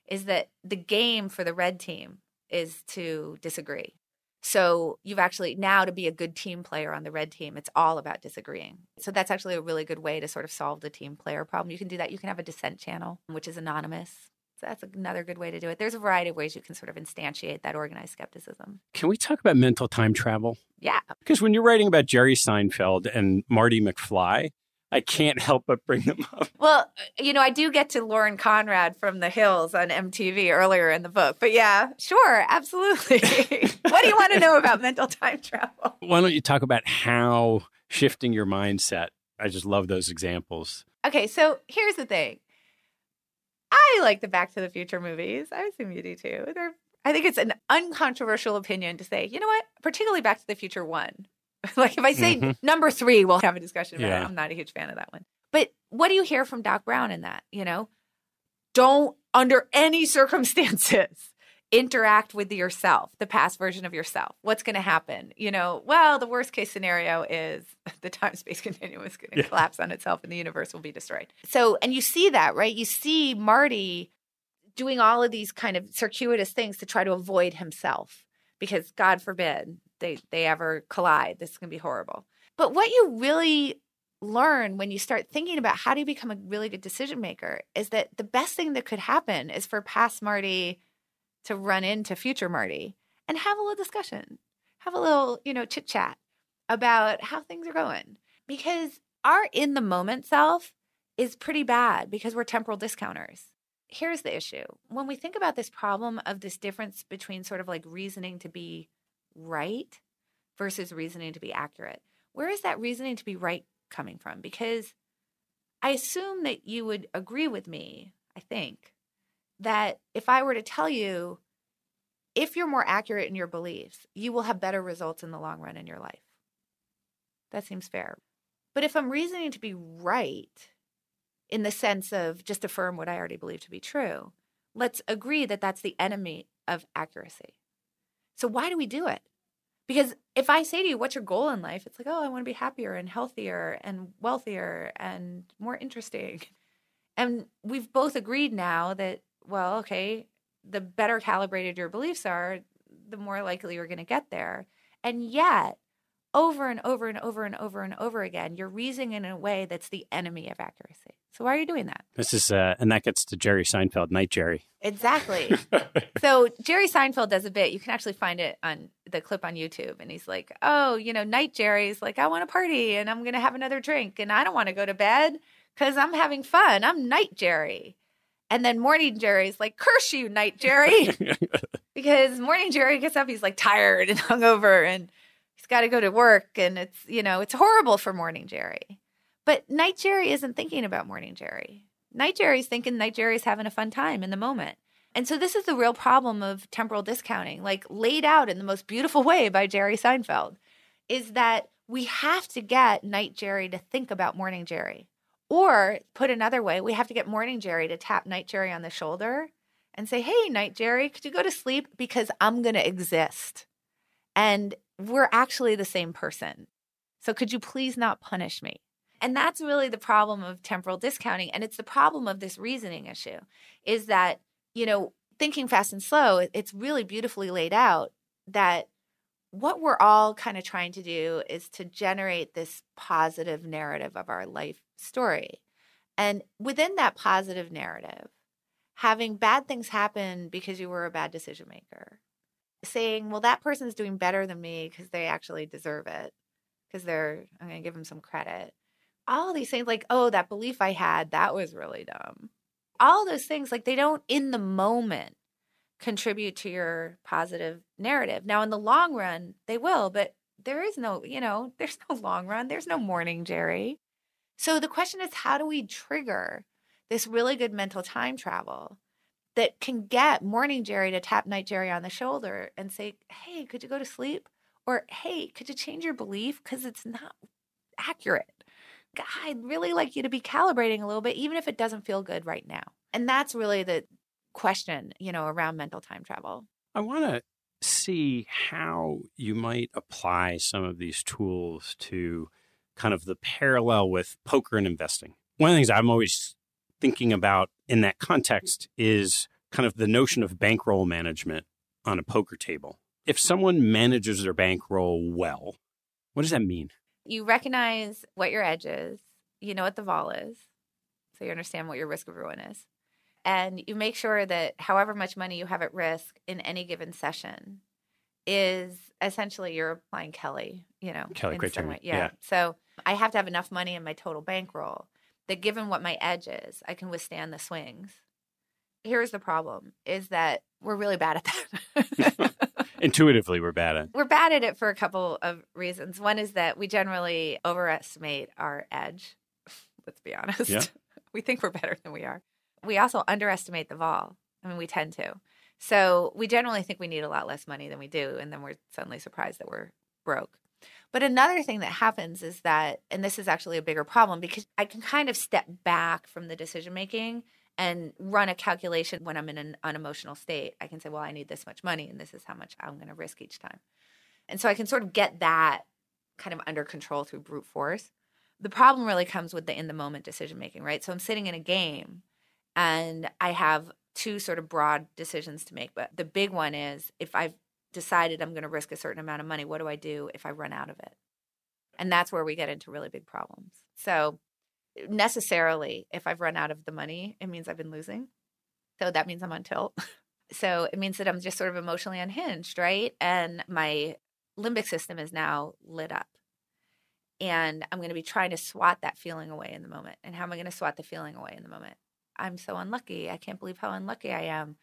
is that the game for the red team is to disagree. So you've actually, now to be a good team player on the red team, it's all about disagreeing. So that's actually a really good way to sort of solve the team player problem. You can do that. You can have a dissent channel, which is anonymous. So that's another good way to do it. There's a variety of ways you can sort of instantiate that organized skepticism. Can we talk about mental time travel? Yeah. Because when you're writing about Jerry Seinfeld and Marty McFly, I can't help but bring them up. Well, you know, I do get to Lauren Conrad from The Hills on M T V earlier in the book. But yeah, sure, absolutely. What do you want to know about mental time travel? Why don't you talk about how shifting your mindset? I just love those examples. Okay, so here's the thing. I like the Back to the Future movies. I assume you do too. They're, I think it's an uncontroversial opinion to say, you know what, particularly Back to the Future one. Like if I say mm-hmm. number three, we'll have a discussion about yeah. it. I'm not a huge fan of that one. But what do you hear from Doc Brown in that? You know, don't under any circumstances interact with yourself, the past version of yourself. What's going to happen? You know, well, the worst case scenario is the time-space continuum is going to yeah. collapse on itself and the universe will be destroyed. So, and you see that, right? You see Marty doing all of these kind of circuitous things to try to avoid himself because God forbid They, they ever collide. This is going to be horrible. But what you really learn when you start thinking about how do you become a really good decision maker is that the best thing that could happen is for past Marty to run into future Marty and have a little discussion, have a little, you know, chit chat about how things are going. Because our in the moment self is pretty bad because we're temporal discounters. Here's the issue. When we think about this problem of this difference between sort of like reasoning to be right versus reasoning to be accurate. Where is that reasoning to be right coming from? Because I assume that you would agree with me, I think, that if I were to tell you, if you're more accurate in your beliefs, you will have better results in the long run in your life. That seems fair. But if I'm reasoning to be right in the sense of just affirm what I already believe to be true, let's agree that that's the enemy of accuracy. So why do we do it? Because if I say to you, what's your goal in life? It's like, oh, I want to be happier and healthier and wealthier and more interesting. And we've both agreed now that, well, okay, the better calibrated your beliefs are, the more likely you're going to get there. And yet, over and over and over and over and over again, you're reasoning in a way that's the enemy of accuracy. So why are you doing that? This is, uh, and that gets to Jerry Seinfeld, Night Jerry. Exactly. So Jerry Seinfeld does a bit. You can actually find it on the clip on YouTube. And he's like, oh, you know, Night Jerry's like, I want to party and I'm going to have another drink and I don't want to go to bed because I'm having fun. I'm Night Jerry. And then Morning Jerry's like, curse you, Night Jerry. Because Morning Jerry gets up, he's like tired and hungover and he's got to go to work, and it's, you know, it's horrible for Morning Jerry. But Night Jerry isn't thinking about Morning Jerry. Night Jerry's thinking Night Jerry's having a fun time in the moment. And so this is the real problem of temporal discounting, like laid out in the most beautiful way by Jerry Seinfeld, is that we have to get Night Jerry to think about Morning Jerry. Or put another way, we have to get Morning Jerry to tap Night Jerry on the shoulder and say, hey, Night Jerry, could you go to sleep? Because I'm going to exist. And we're actually the same person. So could you please not punish me? And that's really the problem of temporal discounting. And it's the problem of this reasoning issue is that, you know, thinking fast and slow, it's really beautifully laid out that what we're all kind of trying to do is to generate this positive narrative of our life story. And within that positive narrative, having bad things happen because you were a bad decision maker, saying, well, that person's doing better than me because they actually deserve it, because they're, I'm going to give them some credit. All of these things like, oh, that belief I had, that was really dumb. All those things, like they don't in the moment contribute to your positive narrative. Now, in the long run, they will, but there is no, you know, there's no long run. There's no morning, Jerry. So the question is, how do we trigger this really good mental time travel that can get morning Jerry to tap night Jerry on the shoulder and say, hey, could you go to sleep? Or, hey, could you change your belief? Because it's not accurate. I'd really like you to be calibrating a little bit, even if it doesn't feel good right now. And that's really the question, you know, around mental time travel. I want to see how you might apply some of these tools to kind of the parallel with poker and investing. One of the things I'm always thinking about in that context is kind of the notion of bankroll management on a poker table. If someone manages their bankroll well, what does that mean? You recognize what your edge is. You know what the vol is. So you understand what your risk of ruin is. And you make sure that however much money you have at risk in any given session is essentially you're applying Kelly, you know. Kelly, great term. Yeah. yeah. So I have to have enough money in my total bankroll that given what my edge is, I can withstand the swings. Here's the problem is that we're really bad at that. Intuitively, we're bad at it. We're bad at it for a couple of reasons. One is that we generally overestimate our edge. Let's be honest. Yeah. We think we're better than we are. We also underestimate the vol. I mean, we tend to. So we generally think we need a lot less money than we do, and then we're suddenly surprised that we're broke. But another thing that happens is that, and this is actually a bigger problem, because I can kind of step back from the decision-making and run a calculation when I'm in an unemotional state. I can say, well, I need this much money, and this is how much I'm going to risk each time. And so I can sort of get that kind of under control through brute force. The problem really comes with the in-the-moment decision-making, right? So I'm sitting in a game, and I have two sort of broad decisions to make. But the big one is, if I've decided I'm going to risk a certain amount of money, what do I do if I run out of it? And that's where we get into really big problems. So necessarily, if I've run out of the money, it means I've been losing. So that means I'm on tilt. So it means that I'm just sort of emotionally unhinged, right? And my limbic system is now lit up. And I'm going to be trying to swat that feeling away in the moment. And how am I going to swat the feeling away in the moment? I'm so unlucky. I can't believe how unlucky I am.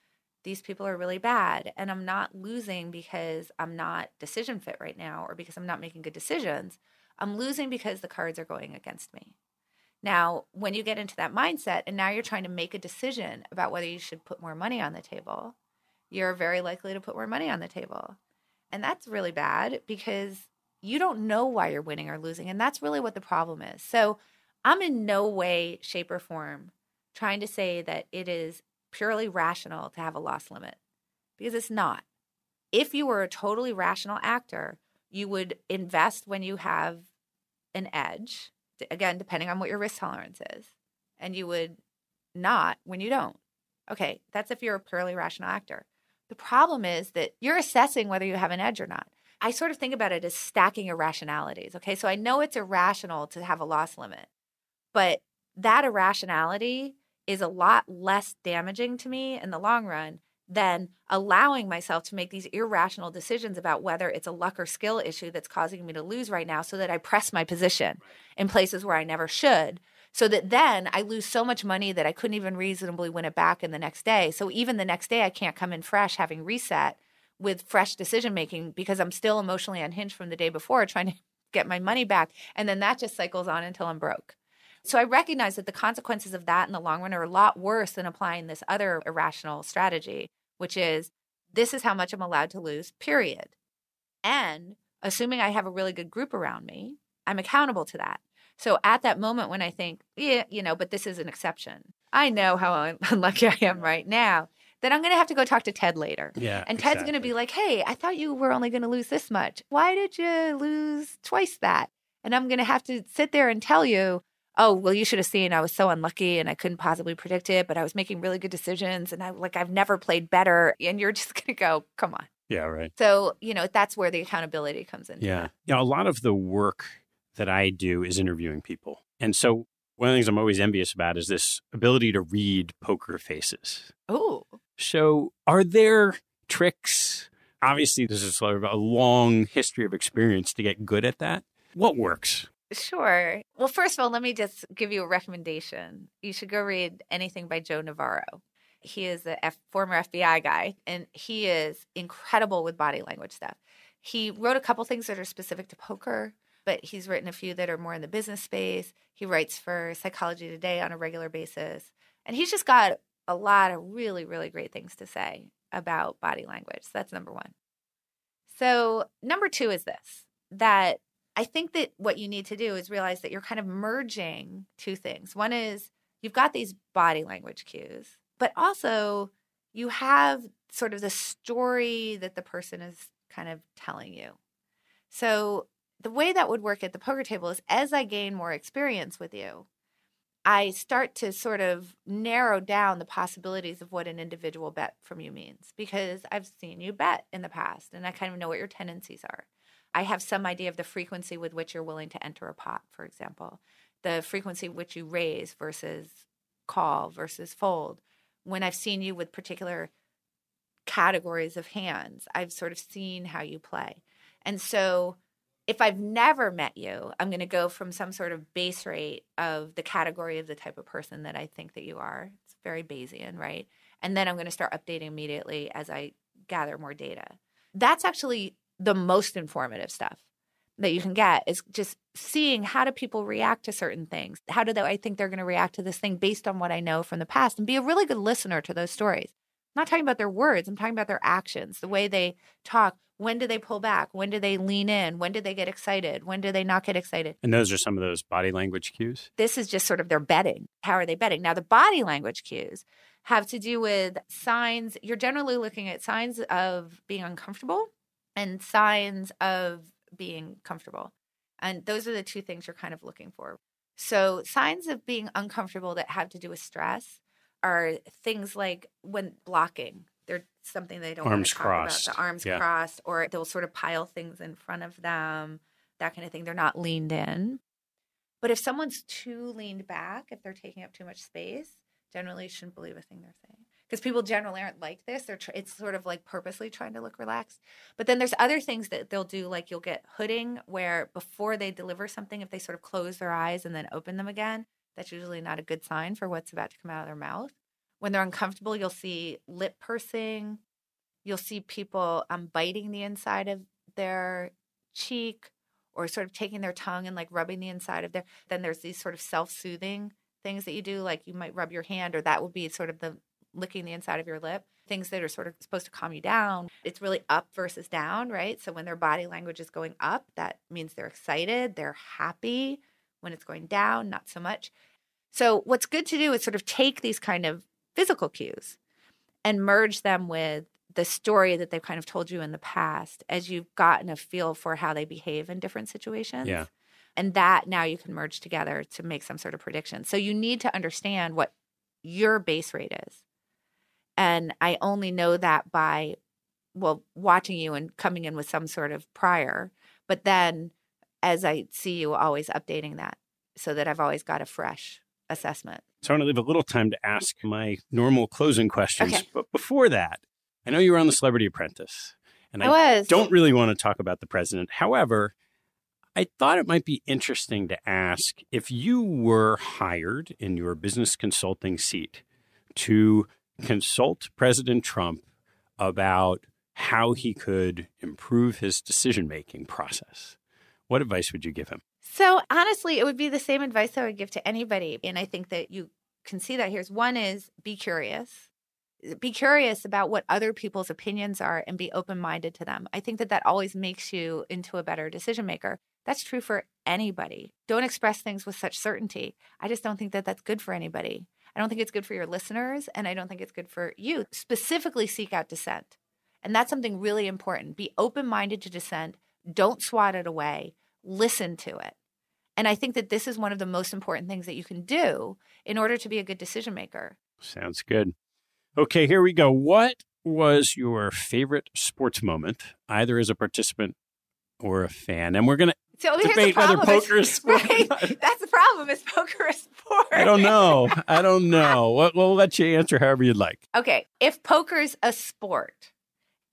These people are really bad. And I'm not losing because I'm not decision fit right now or because I'm not making good decisions. I'm losing because the cards are going against me. Now, when you get into that mindset and now you're trying to make a decision about whether you should put more money on the table, you're very likely to put more money on the table. And that's really bad because you don't know why you're winning or losing. And that's really what the problem is. So I'm in no way, shape, or form trying to say that it is purely rational to have a loss limit because it's not. If you were a totally rational actor, you would invest when you have an edge. Again, depending on what your risk tolerance is. And you would not when you don't. Okay, that's if you're a purely rational actor. The problem is that you're assessing whether you have an edge or not. I sort of think about it as stacking irrationalities. Okay, so I know it's irrational to have a loss limit, but that irrationality is a lot less damaging to me in the long run than allowing myself to make these irrational decisions about whether it's a luck or skill issue that's causing me to lose right now so that I press my position in places where I never should, so that then I lose so much money that I couldn't even reasonably win it back in the next day. So even the next day, I can't come in fresh having reset with fresh decision-making because I'm still emotionally unhinged from the day before trying to get my money back. And then that just cycles on until I'm broke. So I recognize that the consequences of that in the long run are a lot worse than applying this other irrational strategy, which is, this is how much I'm allowed to lose, period. And assuming I have a really good group around me, I'm accountable to that. So at that moment when I think, yeah, you know, but this is an exception. I know how unlucky I am right now. then I'm going to have to go talk to Ted later. Yeah, and Ted's exactly. going to be like, hey, I thought you were only going to lose this much. Why did you lose twice that? And I'm going to have to sit there and tell you, oh, well, you should have seen I was so unlucky and I couldn't possibly predict it, but I was making really good decisions and I like I've never played better. And you're just going to go, come on. Yeah, right. So, you know, that's where the accountability comes in. Yeah. You know, a lot of the work that I do is interviewing people. And so one of the things I'm always envious about is this ability to read poker faces. Oh. So are there tricks? Obviously, this is sort of a long history of experience to get good at that. What works? Sure. Well, first of all, let me just give you a recommendation. You should go read anything by Joe Navarro. He is a F- former F B I guy, and he is incredible with body language stuff. He wrote a couple things that are specific to poker, but he's written a few that are more in the business space. He writes for Psychology Today on a regular basis. And he's just got a lot of really, really great things to say about body language. So that's number one. So number two is this, that I think that what you need to do is realize that you're kind of merging two things. One is you've got these body language cues, but also you have sort of the story that the person is kind of telling you. So the way that would work at the poker table is as I gain more experience with you, I start to sort of narrow down the possibilities of what an individual bet from you means, because I've seen you bet in the past and I kind of know what your tendencies are. I have some idea of the frequency with which you're willing to enter a pot, for example, the frequency with which you raise versus call versus fold. When I've seen you with particular categories of hands, I've sort of seen how you play. And so if I've never met you, I'm going to go from some sort of base rate of the category of the type of person that I think that you are. It's very Bayesian, right? And then I'm going to start updating immediately as I gather more data. That's actually the most informative stuff that you can get, is just seeing how do people react to certain things? How do they, I think they're going to react to this thing based on what I know from the past, and be a really good listener to those stories. I'm not talking about their words. I'm talking about their actions, the way they talk. When do they pull back? When do they lean in? When do they get excited? When do they not get excited? And those are some of those body language cues? This is just sort of their betting. How are they betting? Now, the body language cues have to do with signs. You're generally looking at signs of being uncomfortable and signs of being comfortable. And those are the two things you're kind of looking for. So signs of being uncomfortable that have to do with stress are things like when blocking, they're something they don't arms want to talk crossed. About. The arms yeah. crossed, or they'll sort of pile things in front of them, that kind of thing. They're not leaned in. But if someone's too leaned back, if they're taking up too much space, generally you shouldn't believe a thing they're saying. Because people generally aren't like this. They're tr- it's sort of like purposely trying to look relaxed. But then there's other things that they'll do, like you'll get hooding, where before they deliver something, if they sort of close their eyes and then open them again, that's usually not a good sign for what's about to come out of their mouth. When they're uncomfortable, you'll see lip pursing. You'll see people um, biting the inside of their cheek, or sort of taking their tongue and like rubbing the inside of their. Then there's these sort of self-soothing things that you do, like you might rub your hand, or that would be sort of the licking the inside of your lip, things that are sort of supposed to calm you down. It's really up versus down, right? So when their body language is going up, that means they're excited, they're happy. When it's going down, not so much. So what's good to do is sort of take these kind of physical cues and merge them with the story that they've kind of told you in the past as you've gotten a feel for how they behave in different situations. Yeah. And that now you can merge together to make some sort of prediction. So you need to understand what your base rate is. And I only know that by, well, watching you and coming in with some sort of prior. But then as I see you, always updating that so that I've always got a fresh assessment. So I want to leave a little time to ask my normal closing questions. Okay. But before that, I know you were on The Celebrity Apprentice. And I, I was. don't really want to talk about the president. However, I thought it might be interesting to ask, if you were hired in your business consulting seat to consult President Trump about how he could improve his decision-making process, what advice would you give him? So honestly, it would be the same advice I would give to anybody. And I think that you can see that here. One is be curious. Be curious about what other people's opinions are and be open-minded to them. I think that that always makes you into a better decision maker. That's true for anybody. Don't express things with such certainty. I just don't think that that's good for anybody. I don't think it's good for your listeners, and I don't think it's good for you. Specifically seek out dissent. And that's something really important. Be open-minded to dissent. Don't swat it away. Listen to it. And I think that this is one of the most important things that you can do in order to be a good decision maker. Sounds good. Okay, here we go. What was your favorite sports moment, either as a participant or a fan? And we're going to so debate whether poker is, is sport. Right? That's the problem, is poker is sport. I don't know. I don't know. We'll, we'll let you answer however you'd like. Okay. If poker is a sport,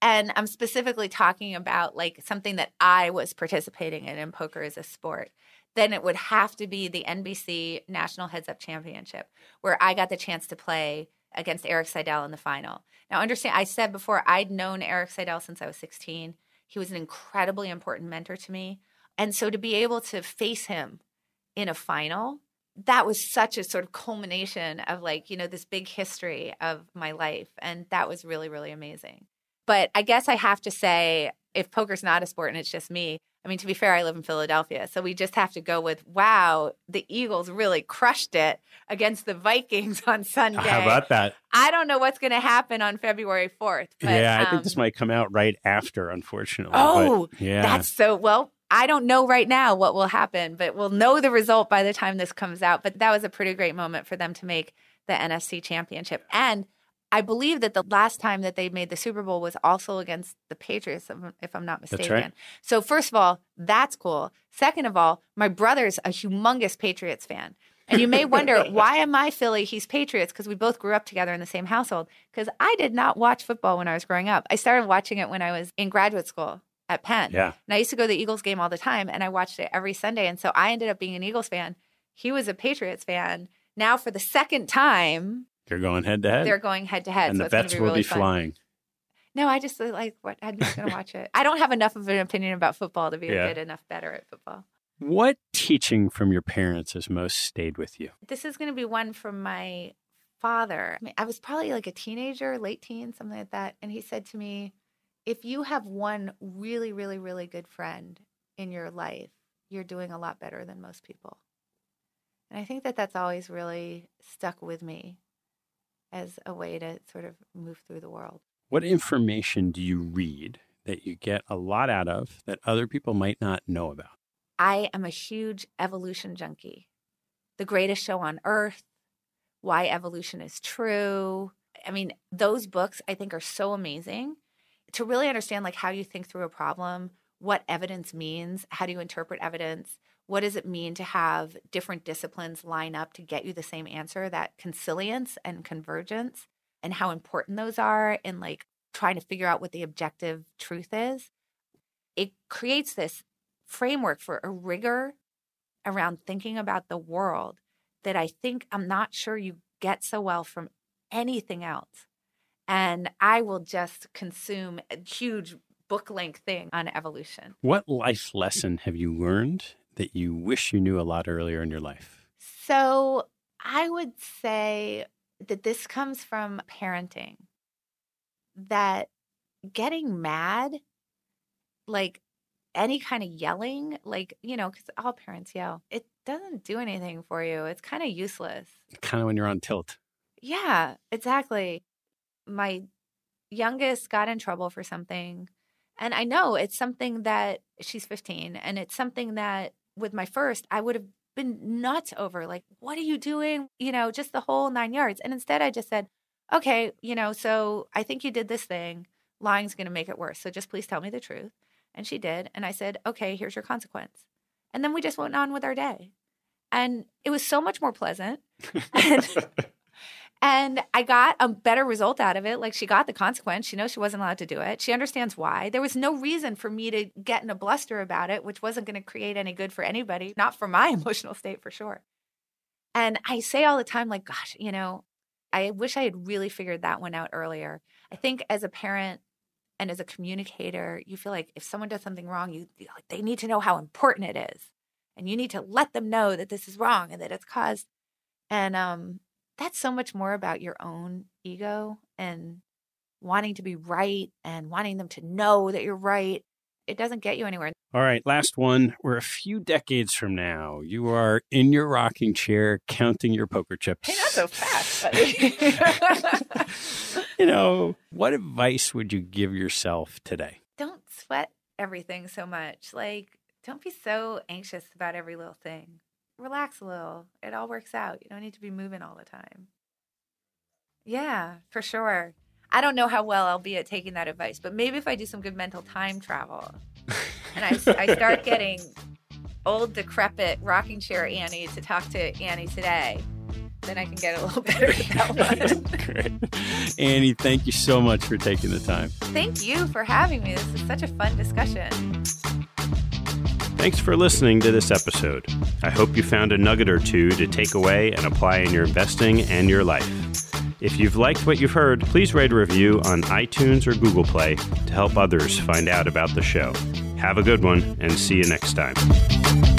and I'm specifically talking about like something that I was participating in, and poker is a sport, then it would have to be the N B C National Heads Up Championship, where I got the chance to play against Eric Seidel in the final. Now, understand, I said before, I'd known Eric Seidel since I was sixteen. He was an incredibly important mentor to me. And so to be able to face him in a final, that was such a sort of culmination of like, you know, this big history of my life. And that was really, really amazing. But I guess I have to say, if poker's not a sport and it's just me, I mean, to be fair, I live in Philadelphia, so we just have to go with, wow, the Eagles really crushed it against the Vikings on Sunday. How about that? I don't know what's going to happen on February fourth. But, yeah, I um, think this might come out right after, unfortunately. Oh, but, yeah. That's so, well, I don't know right now what will happen, but we'll know the result by the time this comes out. But that was a pretty great moment for them to make the N F C Championship. And I believe that the last time that they made the Super Bowl was also against the Patriots, if I'm not mistaken. That's right. So first of all, that's cool. Second of all, my brother's a humongous Patriots fan. And you may wonder, why am I Philly? He's Patriots, because we both grew up together in the same household. Because I did not watch football when I was growing up. I started watching it when I was in graduate school at Penn. Yeah. And I used to go to the Eagles game all the time, and I watched it every Sunday. And so I ended up being an Eagles fan. He was a Patriots fan. Now for the second time— They're going head to head. They're going head to head. And so the vets be really will be fun. Flying. No, I just like what I'm just going to watch it. I don't have enough of an opinion about football to be yeah. a good enough better at football. What teaching from your parents has most stayed with you? This is going to be one from my father. I mean, I was probably like a teenager, late teen, something like that. And he said to me, if you have one really, really, really good friend in your life, you're doing a lot better than most people. And I think that that's always really stuck with me as a way to sort of move through the world. What information do you read that you get a lot out of that other people might not know about? I am a huge evolution junkie. The Greatest Show on Earth, Why Evolution is True. I mean, those books I think are so amazing to really understand like how you think through a problem, what evidence means, how do you interpret evidence, what does it mean to have different disciplines line up to get you the same answer, that consilience and convergence, and how important those are in like trying to figure out what the objective truth is. It creates this framework for a rigor around thinking about the world that I think I'm not sure you get so well from anything else. And I will just consume a huge book-length thing on evolution. What life lesson have you learned that you wish you knew a lot earlier in your life? So I would say that this comes from parenting, that getting mad, like any kind of yelling, like, you know, because all parents yell, it doesn't do anything for you. It's kind of useless. Kind of when you're on tilt. Yeah, exactly. My youngest got in trouble for something. And I know it's something that she's fifteen, and it's something that with my first, I would have been nuts over, like, what are you doing? You know, just the whole nine yards. And instead I just said, okay, you know, so I think you did this thing. Lying's going to make it worse. So just please tell me the truth. And she did. And I said, okay, here's your consequence. And then we just went on with our day. And it was so much more pleasant. and, and I got a better result out of it. Like, she got the consequence. She knows she wasn't allowed to do it. She understands why. There was no reason for me to get in a bluster about it, which wasn't going to create any good for anybody, not for my emotional state for sure. And I say all the time, like, gosh, you know, I wish I had really figured that one out earlier. I think as a parent and as a communicator, you feel like if someone does something wrong, you they need to know how important it is. And you need to let them know that this is wrong and that it's caused. And, um, that's so much more about your own ego and wanting to be right and wanting them to know that you're right. it doesn't get you anywhere. All right, last one. We're a few decades from now. You are in your rocking chair counting your poker chips. Hey, not so fast, buddy. You know, what advice would you give yourself today? Don't sweat everything so much. Like, don't be so anxious about every little thing. Relax a little. It all works out. You don't need to be moving all the time. Yeah, for sure. I don't know how well I'll be at taking that advice, but maybe if I do some good mental time travel and I, I start getting old, decrepit rocking chair Annie to talk to Annie today, then I can get a little better at that one. Great. Annie, thank you so much for taking the time. Thank you for having me. This is such a fun discussion. Thanks for listening to this episode. I hope you found a nugget or two to take away and apply in your investing and your life. If you've liked what you've heard, please write a review on iTunes or Google Play to help others find out about the show. Have a good one, and see you next time.